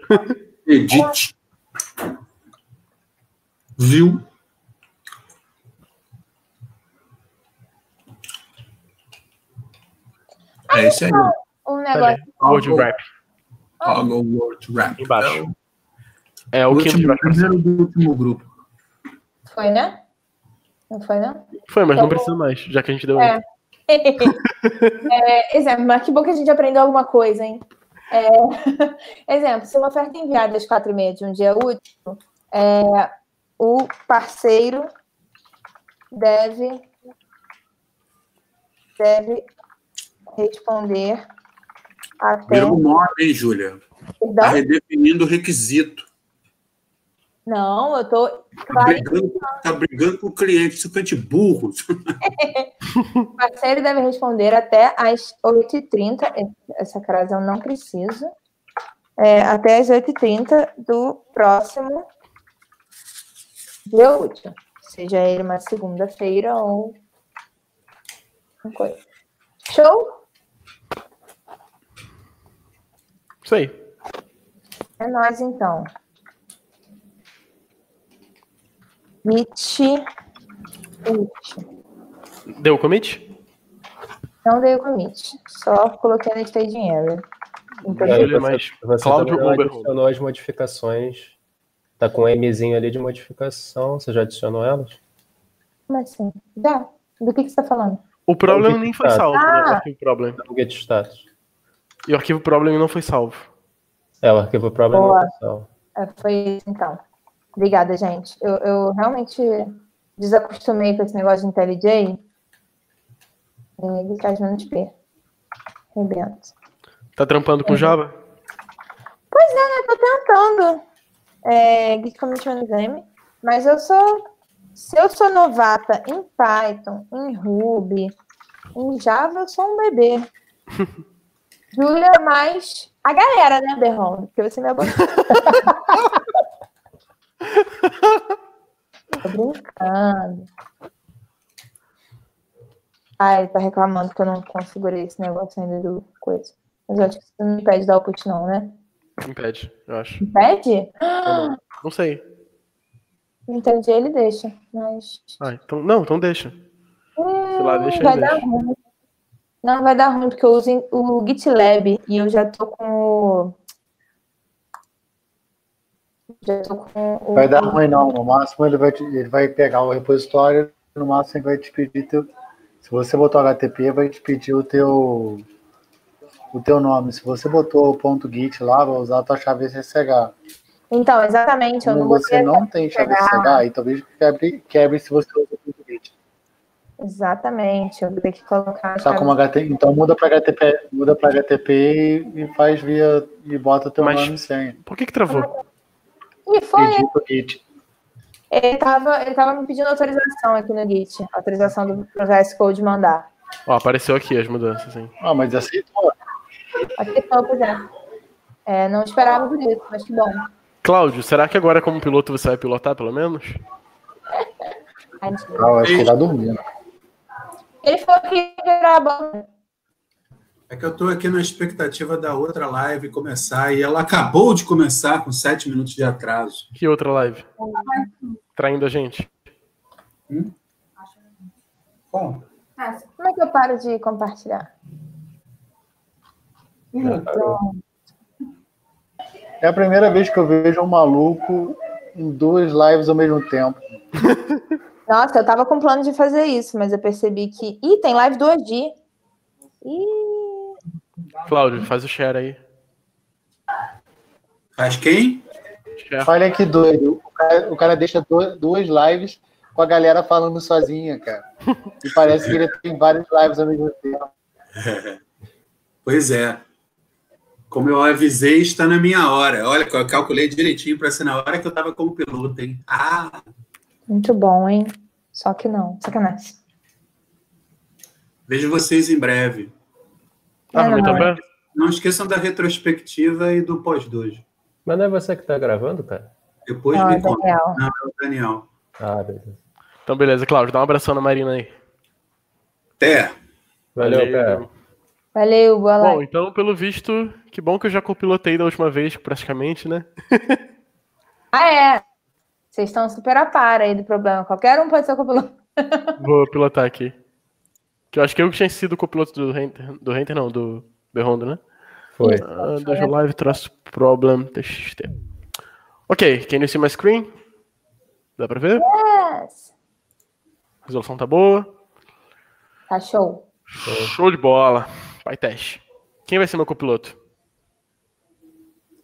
Edit. View. É isso aí. Um negócio. Word Wrap. Word Wrap. Embaixo. É o que entrou primeiro do último grupo. Foi, né? Não foi, não? Foi, mas então, não precisa mais, já que a gente deu um. Exemplo, mas que bom que a gente aprendeu alguma coisa, hein? Exemplo, se uma oferta enviada às 4h30 de um dia útil, o parceiro deve responder até... Virou o nome, hein, Júlia? Está redefinindo o requisito. Não, eu estou... Tá brigando com o cliente, isso é de burro. O parceiro deve responder até às 8h30, essa crase eu não preciso, até às 8h30 do próximo dia útil, seja ele uma segunda-feira ou uma coisa. Show? Isso aí. É nóis, então. Deu o commit? Não dei o commit. Só coloquei na staging error. Então, você Cláudio adicionou as modificações. Tá com um Mzinho ali de modificação. Você já adicionou elas? Como assim? Já? Do que você tá falando? O problema nem foi salvo. O arquivo problem. O get status. E o arquivo problem não foi salvo. É, o arquivo problem não foi salvo. Foi isso, então. Obrigada, gente. Eu realmente desacostumei com esse negócio de IntelliJ. E Rebento. Tá trampando com Java? Pois é, né? Tô tentando. Git Commit Minus M. Mas se eu sou novata em Python, em Ruby, em Java, eu sou um bebê. Júlia, mais a galera, né, Berrão? Porque você me abandonou. Tô brincando. Ele tá reclamando que eu não configurei esse negócio ainda do coisa. Mas eu acho que isso não impede dar output, não, né? Impede, eu acho. Impede? Não sei. Entendi, ele deixa, mas. Então, então deixa. Sei lá, deixa ele. Não, vai dar ruim, porque eu uso o GitLab e eu já tô com o. Vai dar ruim não, no máximo ele vai pegar o repositório, no máximo ele vai te pedir teu, se você botou HTTP, vai te pedir o teu nome, se você botou o ponto .git lá, vai usar a tua chave SSH. Então, exatamente, eu não você não tem chave SSH, então quebre se você usa o ponto .git. Exatamente, eu vou ter que colocar... Só como HTTP, então muda para HTTP e faz via, e bota o teu nome e senha. Por que travou? E foi. Ele tava me pedindo autorização aqui no Git. Autorização do VS Code mandar. Ó, apareceu aqui as mudanças, hein? Ah, mas aceitou. Aceitou, pois é. Não esperava por isso, mas que bom. Cláudio, será que agora como piloto você vai pilotar, pelo menos? Ah, acho que ele tá dormindo. Ele falou que ia virar a banda. É que eu tô aqui na expectativa da outra live começar, e ela acabou de começar com 7 minutos de atraso. Que outra live? Traindo a gente. Bom. Ah, como é que eu paro de compartilhar? Então... É a primeira vez que eu vejo um maluco em 2 lives ao mesmo tempo. Nossa, eu tava com plano de fazer isso, mas eu percebi que... Ih, tem live do Odi. Cláudio, faz o share aí. Faz quem? Olha que doido. O cara deixa 2 lives com a galera falando sozinha, cara. E parece que ele tem várias lives ao mesmo tempo. Pois é. Como eu avisei, está na minha hora. Olha, eu calculei direitinho para ser na hora que eu estava como piloto, hein? Ah! Muito bom, hein? Só que não. Sacanagem. Vejo vocês em breve. Não esqueçam da retrospectiva e do pós-dojo. Mas não é você que está gravando, cara? Depois não, me conta. Não, é o Daniel. Ah, beleza. Então, beleza, Cláudio. Dá um abração na Marina aí. Até. Valeu, cara. Valeu, boa lá. Bom, então, pelo visto, que bom que eu já copilotei da última vez, praticamente, né? Ah, é. Vocês estão super a par aí do problema. Qualquer um pode ser copiloto. Vou pilotar aqui. Que eu acho que eu tinha sido copiloto do Berrão, né? Foi. Dojo Live traço problem txt. Ok, can you see my screen? Dá pra ver? Yes! A resolução tá boa. Tá show. Show de bola. PyTest. Quem vai ser meu copiloto?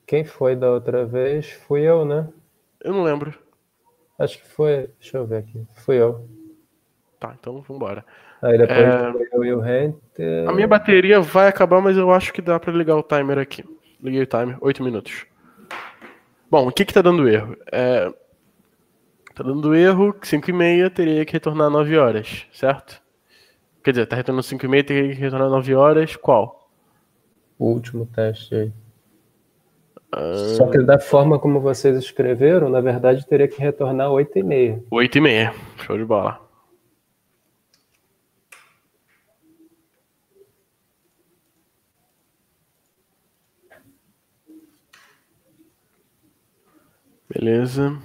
Quem foi da outra vez? Fui eu, né? Eu não lembro. Acho que foi... Deixa eu ver aqui. Fui eu. Tá, então vambora. Aí depois foi eu e o Henter... A minha bateria vai acabar, mas eu acho que dá pra ligar o timer aqui. Liguei o timer. 8 minutos. Bom, o que que tá dando erro? Tá dando erro. 5h30 teria que retornar 9 horas, certo? Quer dizer, tá retornando 5h30, tem que retornar 9 horas. Qual? O último teste aí. Só que da forma como vocês escreveram, na verdade, teria que retornar 8h30. 8h30. Show de bola. Beleza.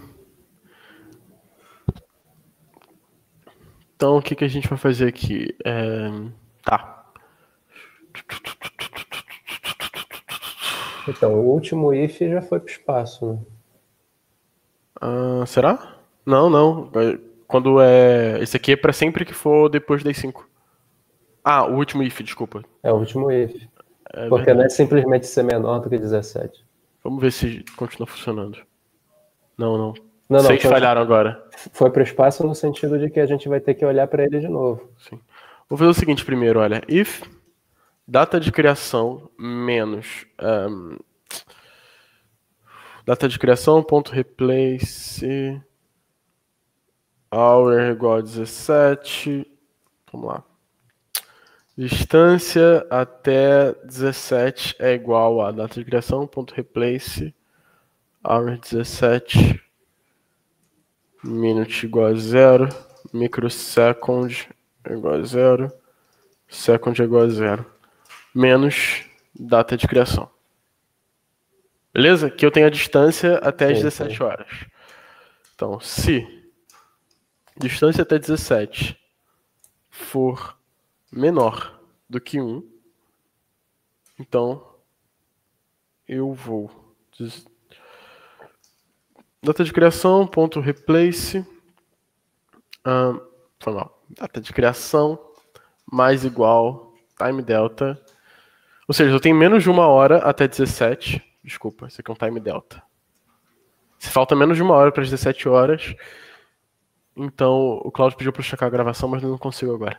Então, o que que a gente vai fazer aqui? Tá. Então, o último if já foi para o espaço, né? Será? Não, não. Quando é... Esse aqui é para sempre que for depois das 5. Ah, o último if, desculpa. É, o último if. É porque não é simplesmente ser menor do que 17. Vamos ver se continua funcionando. Não, não. Não, vocês falharam agora. Foi para o espaço no sentido de que a gente vai ter que olhar para ele de novo. Sim. Vou fazer o seguinte primeiro, olha. If data de criação menos... data de criação ponto replace hour igual a 17. Vamos lá. Distância até 17 é igual a data de criação ponto replace hour 17... minute igual a 0, microsecond igual a 0, second igual a 0, menos data de criação. Beleza? Que eu tenho a distância até as 17 horas. Então, se distância até 17 for menor do que 1, então eu vou... Data de criação, ponto replace, foi mal. Data de criação mais igual timedelta. Ou seja, eu tenho menos de 1 hora até 17. Desculpa, isso aqui é um timedelta. Se falta menos de 1 hora para as 17 horas, então o Cláudio pediu para eu checar a gravação, mas eu não consigo agora.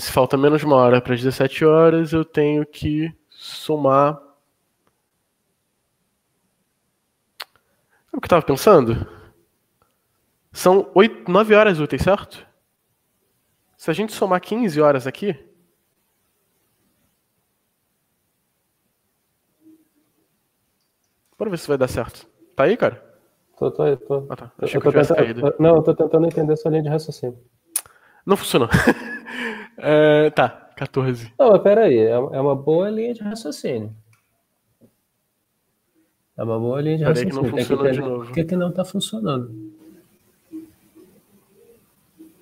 Se falta menos de 1 hora para as 17 horas, eu tenho que somar... O que eu tava pensando? São 9 horas úteis, certo? Se a gente somar 15 horas aqui... Bora ver se vai dar certo. Tá aí, cara? Tô. Ah, tá. Não, eu tô tentando entender sua linha de raciocínio. Não funcionou. Tá, 14. Não, mas peraí, é uma boa linha de raciocínio. É uma boa linha de raciocínio. Peraí que não funciona de novo. Por que que não tá funcionando?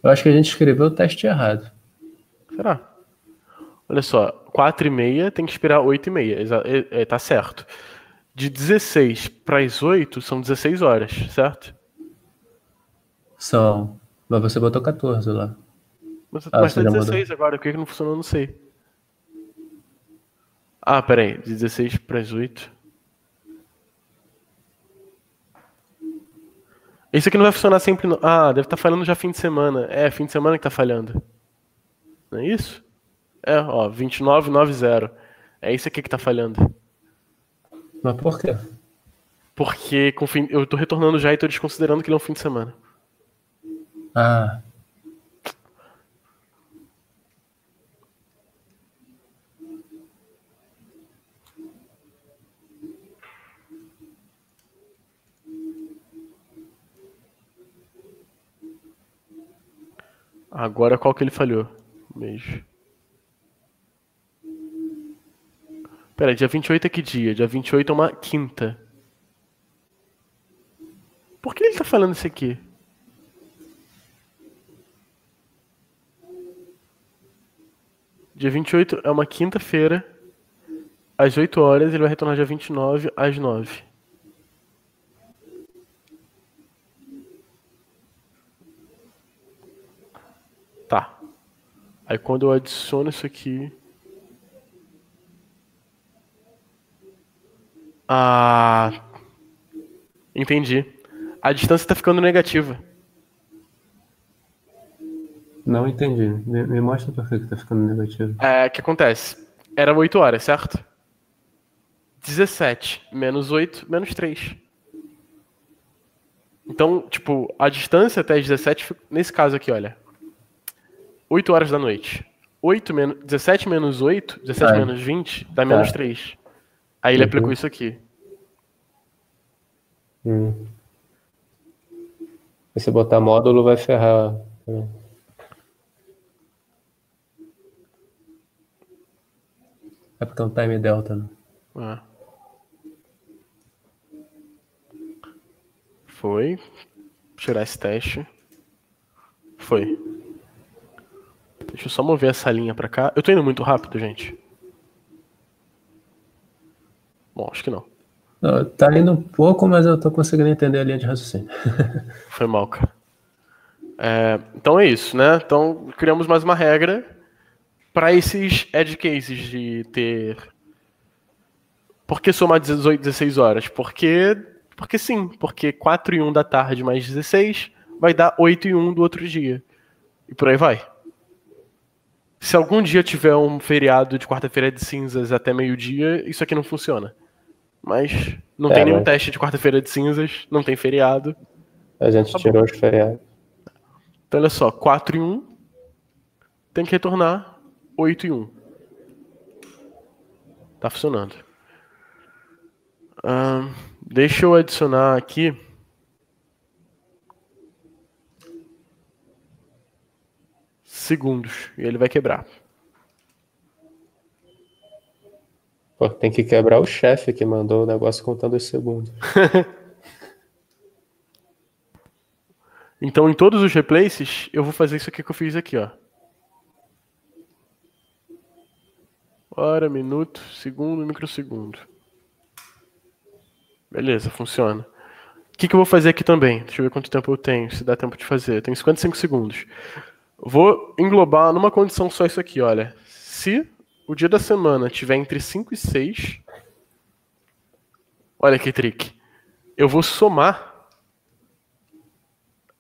Eu acho que a gente escreveu o teste errado. Será? Olha só, 4h30 tem que esperar 8h30, tá certo. De 16 para as 8 são 16 horas, certo? São, mas você botou 14 lá. Mas tá 16 agora, por que não funcionou, não sei. Ah, peraí, de 16 para as 8. Isso aqui não vai funcionar sempre. Não. Ah, deve estar falhando já fim de semana. É, fim de semana que está falhando. Não é isso? É, ó, 2990. É isso aqui que está falhando. Mas por quê? Porque com fim... eu estou retornando já e estou desconsiderando que ele é um fim de semana. Ah. Agora qual que ele falhou? Beijo. Pera, dia 28 é que dia? Dia 28 é uma quinta. Por que ele tá falando isso aqui? Dia 28 é uma quinta-feira. Às 8 horas, ele vai retornar dia 29 às 9. Tá. Aí quando eu adiciono isso aqui... Ah, entendi. A distância está ficando negativa. Não entendi. Me mostra por que está ficando negativa. É, o que acontece? Era 8 horas, certo? 17 menos 8 menos 3. Então, tipo, a distância até 17, nesse caso aqui, olha. 8 horas da noite. 17 menos 8, 17 menos 20, dá menos 3. Aí ele aplicou isso aqui. E se botar módulo vai ferrar. É porque é um time delta, né? Ah. Foi. Tirar esse teste. Foi. Deixa eu só mover essa linha pra cá. Eu tô indo muito rápido, gente. Bom, acho que não. Não, tá indo um pouco, mas eu tô conseguindo entender a linha de raciocínio. Foi mal, cara. Então é isso, né? Então criamos mais uma regra para esses edge cases de ter... Por que somar 18, 16 horas? Porque sim, porque 4 e 1 da tarde mais 16 vai dar 8 e 1 do outro dia. E por aí vai. Se algum dia tiver um feriado de quarta-feira de cinzas até meio-dia, isso aqui não funciona. Mas não tem nenhum teste de quarta-feira de cinzas, não tem feriado. A gente tirou os feriados. Então, olha só, 4 e 1, tem que retornar 8 e 1. Tá funcionando. Deixa eu adicionar aqui... segundos, e ele vai quebrar. Pô, tem que quebrar o chefe que mandou o negócio contando os segundos. Então, em todos os replaces, eu vou fazer isso aqui que eu fiz aqui, ó. Hora, minuto, segundo, microsegundo. Beleza, funciona. O que eu vou fazer aqui também? Deixa eu ver quanto tempo eu tenho, se dá tempo de fazer. Eu tenho 55 segundos. Vou englobar numa condição só isso aqui, olha. Se o dia da semana tiver entre 5 e 6, olha que trick. Eu vou somar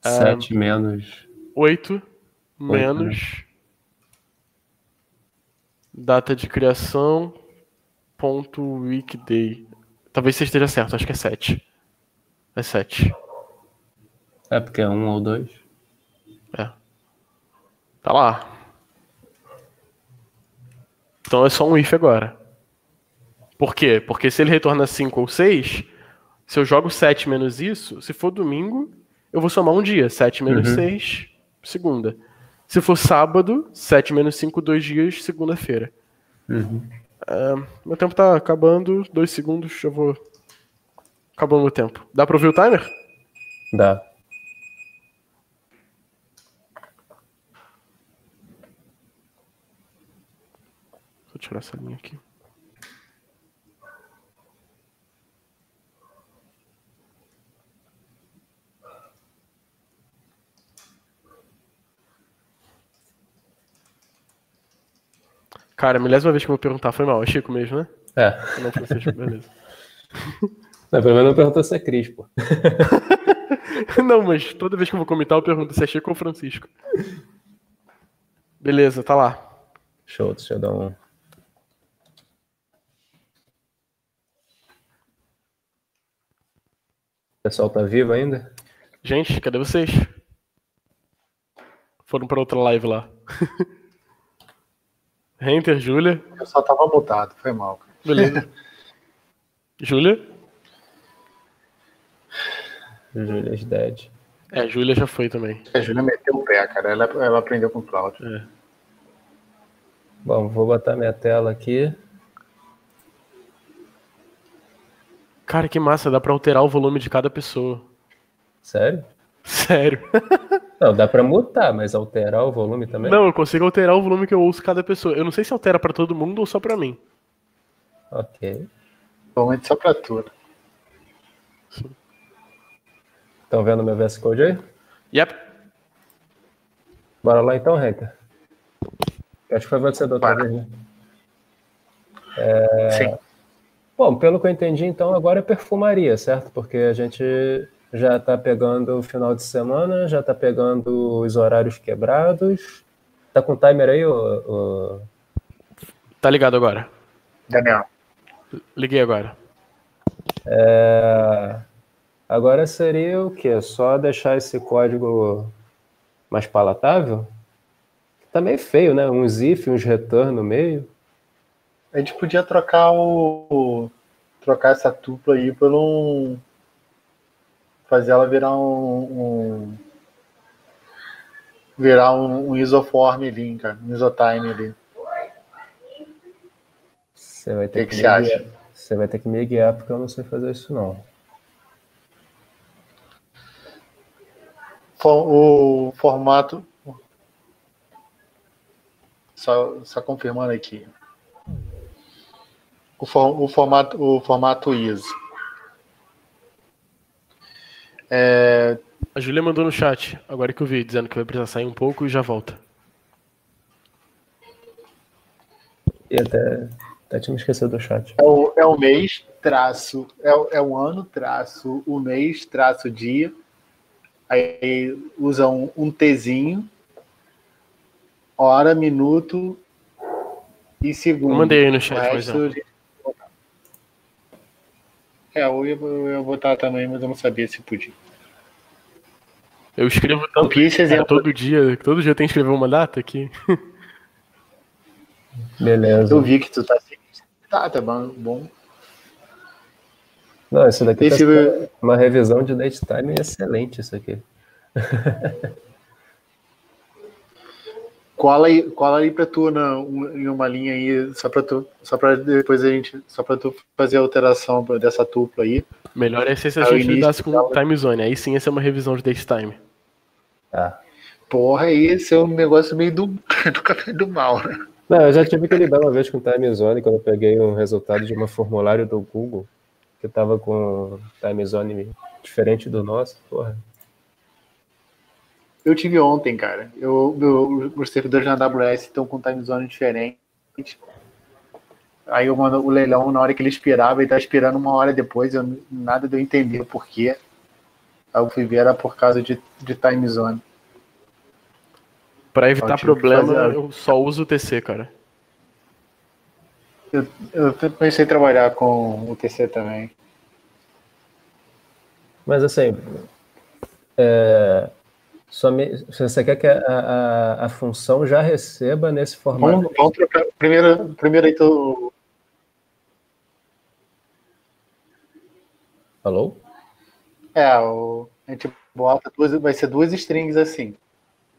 7 menos 8 menos data de criação ponto weekday. Talvez você esteja certo, acho que é 7. É 7. É porque é 1 ou 2? É. Tá lá. Então é só um if agora. Por quê? Porque se ele retorna 5 ou 6, Se eu jogo 7 menos isso, se for domingo, eu vou somar um dia. 7 menos 6, segunda. Se for sábado, 7 menos 5, 2 dias, segunda-feira. Meu tempo tá acabando, 2 segundos, eu vou... Acabando o tempo. Dá pra ouvir o timer? Dá. Vou tirar essa linha aqui. Cara, a milésima vez que eu vou perguntar, foi mal, é Chico mesmo, né? É. Não, você, Chico, beleza. Não, pelo menos eu pergunto se é Cris, pô. Não, mas toda vez que eu vou comentar, eu pergunto se é Chico ou Francisco. Beleza, tá lá. Show, deixa eu dar um... O pessoal tá vivo ainda? Gente, cadê vocês? Foram pra outra live lá. Henter, Júlia. Eu só tava mutado, foi mal. Beleza. Júlia? Júlia is dead. É, Júlia já foi também. A Júlia meteu o pé, cara. Ela aprendeu com o Cláudio. É. Bom, vou botar minha tela aqui. Cara, que massa. Dá pra alterar o volume de cada pessoa. Sério? Sério. Não, dá pra mutar, mas alterar o volume também? Não, eu consigo alterar o volume que eu ouço cada pessoa. Eu não sei se altera pra todo mundo ou só pra mim. Ok. Normalmente só pra tudo. Estão vendo meu VS Code aí? Yep. Bora lá então, Henter. Acho que foi você da outra vez, né? É... Sim. Bom, pelo que eu entendi, então, agora é perfumaria, certo? Porque a gente... já está pegando o final de semana, já está pegando os horários quebrados. Tá com o timer aí, ô? Tá ligado agora. Daniel. Liguei agora. É... Agora seria o quê? Só deixar esse código mais palatável? Tá meio feio, né? Uns if, uns return no meio. A gente podia trocar o... trocar essa tupla aí por um... fazer ela virar um isoform ali, cara, um isotime ali. Você vai ter que me guiar. Você vai ter que me guiar porque eu não sei fazer isso não. O formato, só confirmando aqui. O formato ISO. É... A Júlia mandou no chat, agora que eu vi, dizendo que vai precisar sair um pouco e já volta. E até tinha me esquecido do chat. É o mês, traço, é o ano, traço, o mês, traço, dia. Aí usa um Tzinho, hora, minuto e segundo. Eu mandei aí no chat, mas eu ia botar também, mas eu não sabia se podia. Eu escrevo tanto que todo dia tem que escrever uma data aqui. Beleza. Eu vi que tu tá sem data, bom. Não, isso daqui tá uma revisão de date time excelente, isso aqui. Cola aí pra tu em uma linha aí, só pra tu fazer a alteração dessa tupla aí. Melhor é se a gente lidasse com time zone, aí sim essa é uma revisão de date time. Ah. Porra, esse é um negócio meio do café do mal, né? Não, eu já tive que lidar uma vez com time zone, quando eu peguei um resultado de um formulário do Google, que tava com time zone diferente do nosso, porra. Eu tive ontem, cara. Os servidores na AWS estão com time zone diferente. Aí eu mando o leilão na hora que ele expirava, ele tá expirando uma hora depois, nada de eu entender o porquê. Aí eu fui ver, era por causa de time zone. Para evitar problema, eu só uso o TC, cara. Eu comecei a trabalhar com o TC também. Mas assim... você quer que a função já receba nesse formato? Vamos trocar. Primeiro então. Alô? É, a gente bota duas, vai ser duas strings assim.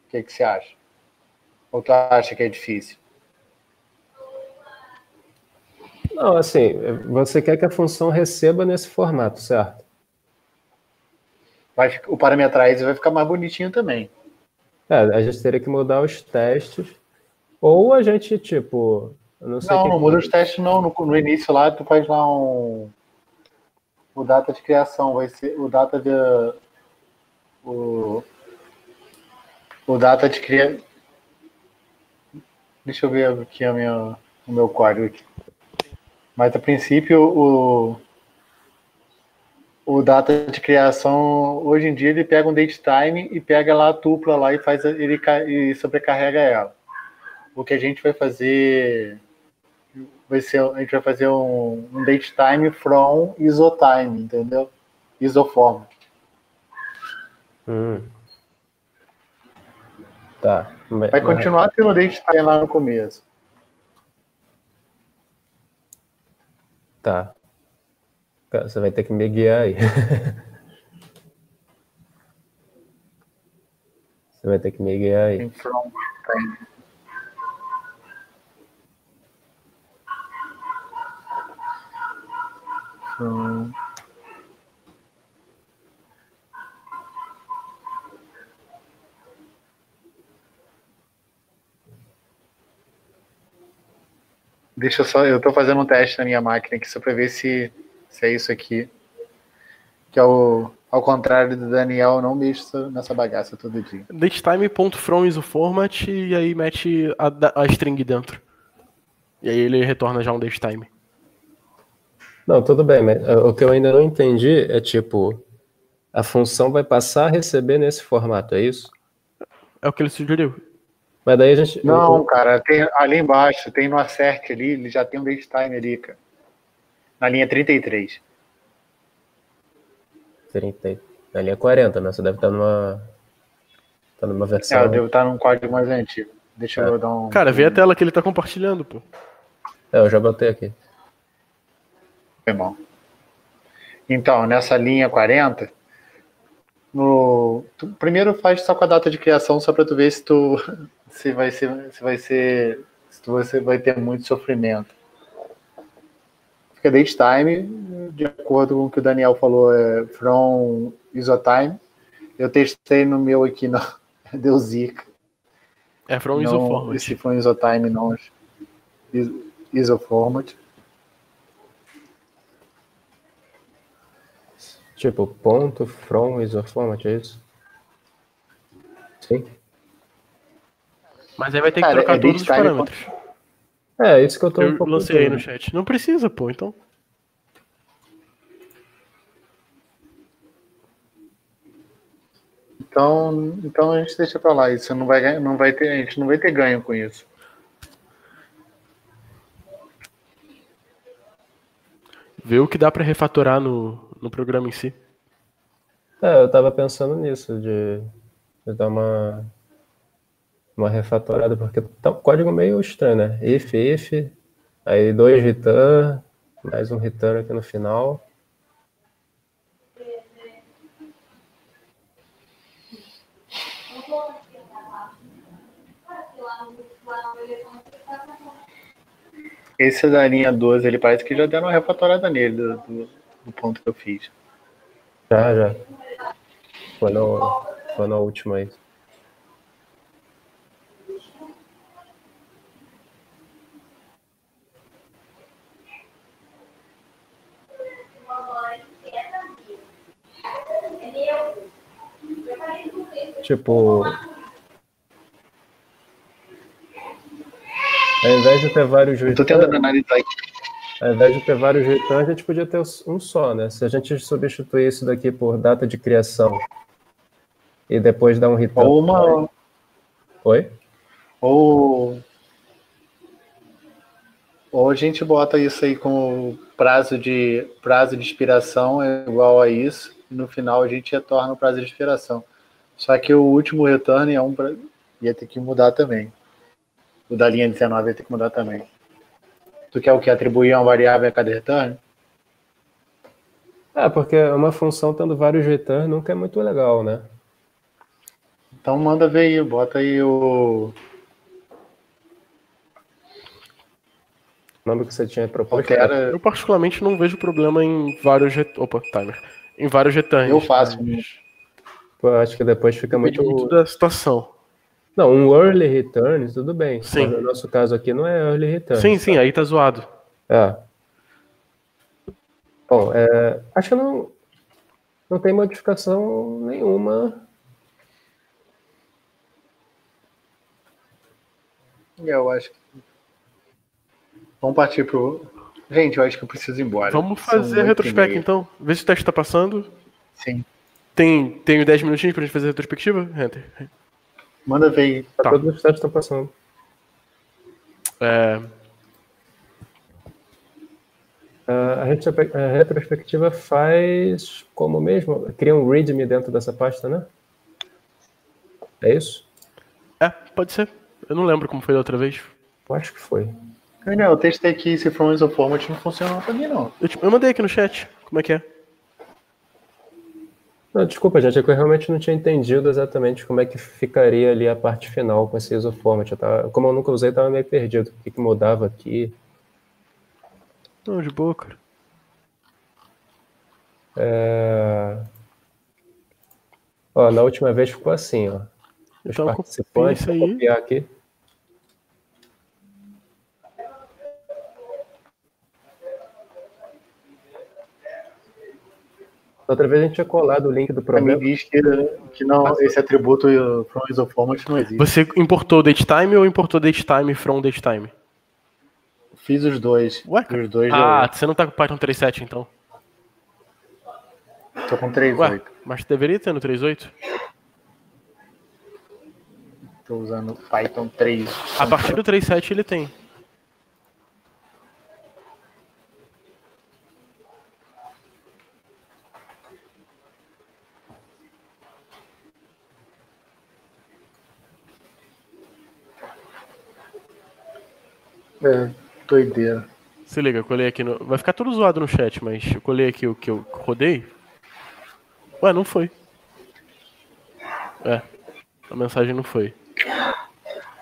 O que, que você acha? Ou tu acha que é difícil? Não, assim, você quer que a função receba nesse formato, certo? Mas o parametrize vai ficar mais bonitinho também. É, a gente teria que mudar os testes. Ou a gente, tipo... Não muda os testes, não. No início lá, tu faz lá um... O data de criação vai ser... Deixa eu ver aqui o meu código aqui. Mas, a princípio, o data de criação, hoje em dia, ele pega um date time e pega lá a tupla lá e faz ele sobrecarrega ela. O que a gente vai fazer vai ser um date time from isotime, entendeu? Isoform. Tá. Vai continuar tendo date time lá no começo. Tá. Você vai ter que me guiar aí. Deixa eu só... Eu tô fazendo um teste na minha máquina aqui, só para ver se é isso aqui, que é ao contrário do Daniel, não mexo nessa bagaça todo dia. Datetime.from is o format, e aí mete a string dentro. E aí ele retorna já um datetime. Não, tudo bem, mas o que eu ainda não entendi é, tipo, a função vai passar a receber nesse formato, é isso? É o que ele sugeriu. Mas daí a gente... Não, cara, tem, ali embaixo, tem no assert ali, ele já tem um datetime ali, cara. Na linha 33. Na linha 40, né? Você deve estar numa versão... É, eu devo estar num código mais antigo. Deixa eu dar um... Cara, vê a tela que ele está compartilhando, pô. É, eu já botei aqui. É bom. Então, nessa linha 40, tu primeiro faz só com a data de criação, só para tu ver se você vai ter muito sofrimento. Que é date time, de acordo com o que o Daniel falou, é from isotime. Eu testei no meu aqui, não. Deu zica. É from isoformat. Esse from isotime, não. Isoformat. Tipo, ponto from isoformat, é isso? Sim. Mas aí vai ter que trocar todos os parâmetros. É, isso que eu tô... Eu lancei aí no chat. Não precisa, pô, então. Então a gente deixa pra lá. Isso a gente não vai ter ganho com isso. Vê o que dá pra refatorar no programa em si. É, eu tava pensando nisso, de dar uma refatorada, porque tá um código meio estranho, né? If, aí 2 return, mais um return aqui no final. Esse da linha 12, ele parece que já deram uma refatorada nele, do ponto que eu fiz. Já. Foi na última aí. Tipo, ao invés de ter vários returns, tô tentando analisar aqui. Ao invés de ter vários returns, a gente podia ter um só, né? Se a gente substituir isso daqui por data de criação e depois dar um return. Ou uma... Oi? Ou a gente bota isso aí com prazo de expiração é igual a isso, e no final a gente retorna o prazo de expiração. Só que o último return ia ter que mudar também. O da linha 19 ia ter que mudar também. Tu quer o que? Atribuir uma variável a cada return? É, porque uma função tendo vários returns nunca é muito legal, né? Então manda ver aí, bota aí o... O nome que você tinha proposto. Eu particularmente não vejo problema em vários returns. Eu faço. Mas... Pô, acho que depois fica muito... Depende muito da situação. Não, um early return, tudo bem. Sim. Mas no nosso caso aqui não é early return. Sim, sim, aí tá zoado. É. Bom, acho que não tem modificação nenhuma. Eu acho que... Vamos partir pro... Gente, eu acho que eu preciso ir embora. Vamos fazer a retrospectiva, então. Vê se o teste tá passando. Sim. Tem 10 minutinhos pra gente fazer a retrospectiva, Henter? Manda ver. Tá. Todos os testes estão passando. A retrospectiva faz como mesmo? Cria um readme dentro dessa pasta, né? É isso? É, pode ser. Eu não lembro como foi da outra vez. Eu acho que foi. Daniel, eu testei aqui se from isoformat não funcionou pra mim, não. Eu mandei aqui no chat. Como é que é? Não, desculpa, gente. É que eu realmente não tinha entendido exatamente como é que ficaria ali a parte final com esse isoformat. Como eu nunca usei, eu tava meio perdido. O que mudava aqui... Não, de boa, cara. Ó, na última vez ficou assim, ó. Os participantes, vou copiar aqui. Outra vez a gente tinha colado o link do problema. Me diz que não, esse atributo from isoformat não existe. Você importou datetime ou importou datetime from datetime? Fiz os dois. Ué? Os dois você não tá com Python 3.7, então? Tô com 3.8. Mas deveria ter no 3.8? Tô usando Python 3. A partir do 3.7 ele tem. Doideira. Se liga, eu colei aqui no... Vai ficar tudo zoado no chat, mas eu colei aqui o que eu rodei. Ué, não foi. É, a mensagem não foi.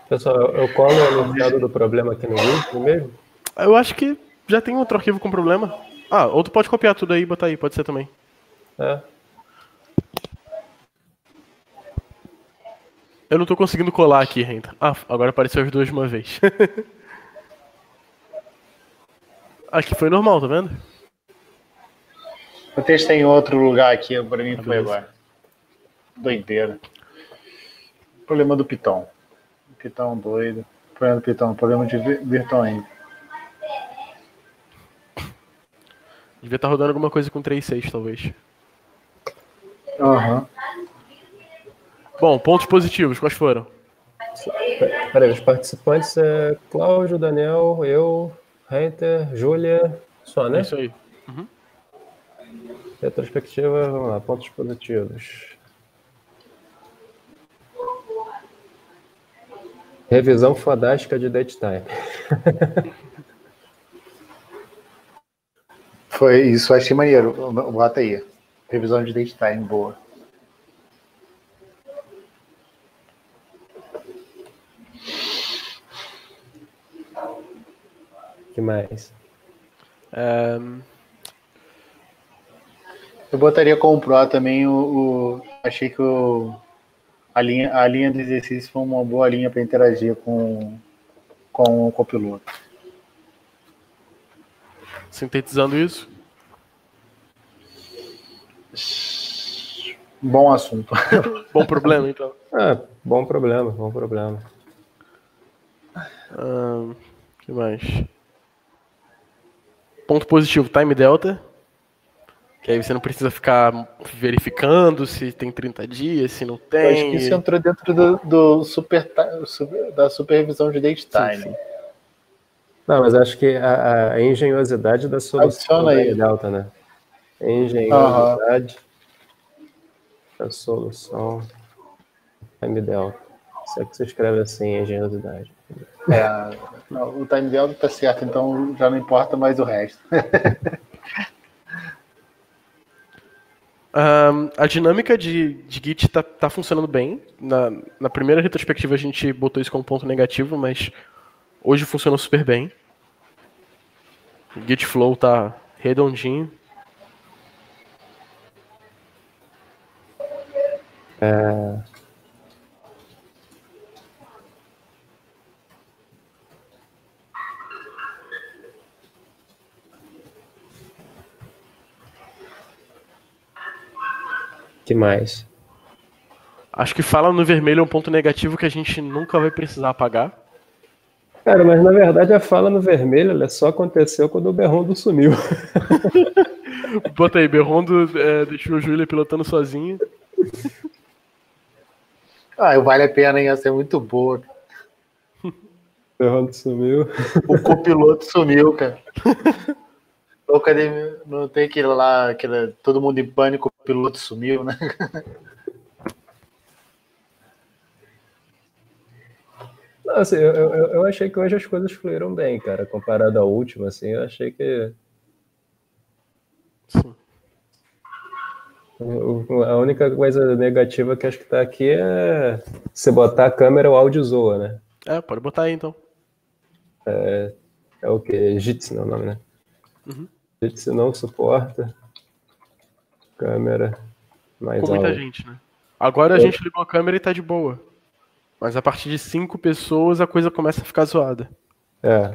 Pessoal, eu colo o enunciado do problema aqui no grupo mesmo? Eu acho que já tem outro arquivo com problema. Ah, ou tu pode copiar tudo aí e botar aí, pode ser também. É. Eu não tô conseguindo colar aqui ainda. Ah, agora apareceu as duas de uma vez. Acho que foi normal, tá vendo? Eu testei em outro lugar aqui, pra mim foi agora. Doideira. Problema do Python. Python doido. Problema do Python, problema de virtual. Devia estar rodando alguma coisa com 3.6, talvez. Aham. Uhum. Bom, pontos positivos, quais foram? Peraí, os participantes é Cláudio, Daniel, eu... Henter, Júlia, só, né? É isso aí. Uhum. Retrospectiva, vamos lá, pontos positivos. Revisão fodástica de datetime. Foi isso, achei maneiro. Bota aí. Revisão de datetime, boa. Que mais? Eu botaria com o Pro também. Achei que a linha do exercício foi uma boa linha para interagir com o copiloto. Sintetizando isso? Bom assunto. Bom problema, então. É, bom problema, bom problema. Que mais? Ponto positivo, timedelta, que aí você não precisa ficar verificando se tem 30 dias, se não tem. Eu acho que isso entrou dentro da supervisão de datetime. Não, mas acho que a engenhosidade da solução da timedelta, né? Engenhosidade da solução timedelta. Será que você escreve assim, engenhosidade? Não, o timedelta tá certo, então já não importa mais o resto. A dinâmica de Git tá funcionando bem. Na primeira retrospectiva a gente botou isso como ponto negativo, mas hoje funcionou super bem. O Git Flow tá redondinho. Que mais? Acho que fala no vermelho é um ponto negativo que a gente nunca vai precisar apagar. Cara, mas na verdade a fala no vermelho ela só aconteceu quando o Berrondo sumiu. Bota aí, Berrondo deixou o Júlia pilotando sozinho. Ah, vale a pena, ia ser muito boa. O Berrondo sumiu. O copiloto sumiu, cara. Não tem aquele lá, todo mundo em pânico, o piloto sumiu, né? Não, assim, eu achei que hoje as coisas fluíram bem, cara, comparado à última, assim, eu achei que... Sim. A única coisa negativa que acho que tá aqui é você botar a câmera, o áudio zoa, né? É, pode botar aí, então. É o quê? Jitsi, não é o nome, né? Uhum. Jitsi não suporta câmera mais alta. Muita gente, né? Agora a gente ligou a câmera e tá de boa. Mas a partir de 5 pessoas a coisa começa a ficar zoada. É.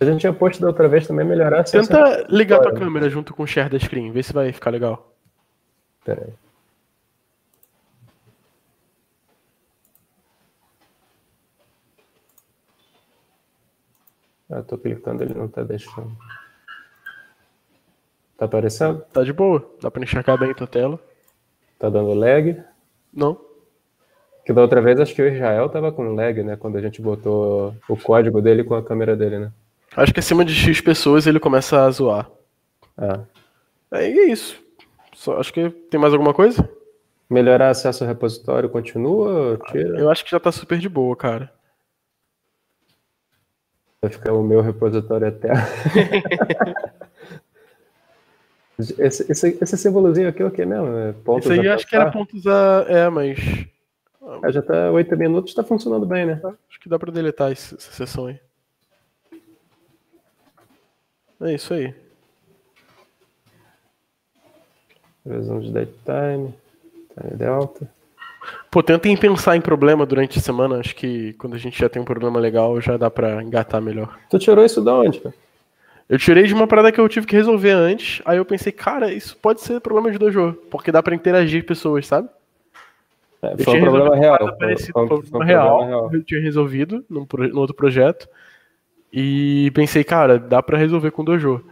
A gente tinha posto da outra vez também melhorar. Tenta ligar tua câmera junto com o share da screen, vê se vai ficar legal. Pera aí. Ah, tô clicando, ele não tá deixando. Tá aparecendo? Tá de boa, dá pra enxergar bem a tua tela. Tá dando lag? Não. Que da outra vez acho que o Israel tava com lag, né? Quando a gente botou o código dele com a câmera dele, né? Acho que acima de X pessoas ele começa a zoar. Ah. Aí é isso. Acho que tem mais alguma coisa? Melhorar acesso ao repositório continua? Tira? Eu acho que já tá super de boa, cara. Vai ficar o meu repositório até... Esse símbolozinho aqui é o que mesmo? É pontos. Esse aí acho que era pontos a... É, mas... Já tá 8 minutos, tá funcionando bem, né? Acho que dá pra deletar essa sessão aí. É isso aí. Revisão de dead time, timedelta. Pô, tentem pensar em problema durante a semana. Acho que quando a gente já tem um problema legal, já dá pra engatar melhor. Tu tirou isso da onde, cara? Eu tirei de uma parada que eu tive que resolver antes, aí eu pensei, cara, isso pode ser problema de dojo, porque dá pra interagir pessoas, sabe? Foi um problema real. Eu tinha resolvido no outro projeto, e pensei, cara, dá pra resolver com o dojo.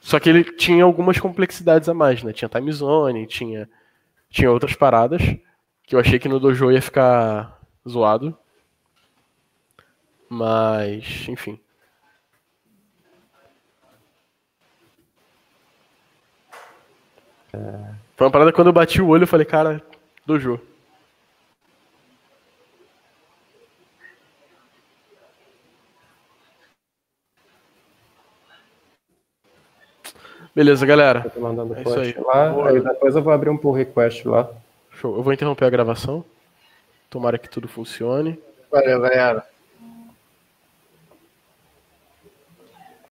Só que ele tinha algumas complexidades a mais, né? Tinha time zone, tinha outras paradas, que eu achei que no dojo ia ficar zoado. Mas, enfim... Foi uma parada que quando eu bati o olho eu falei, cara, dojo. Beleza, galera. É isso aí. Aí depois eu vou abrir um pull request lá. Show. Eu vou interromper a gravação. Tomara que tudo funcione. Valeu, galera.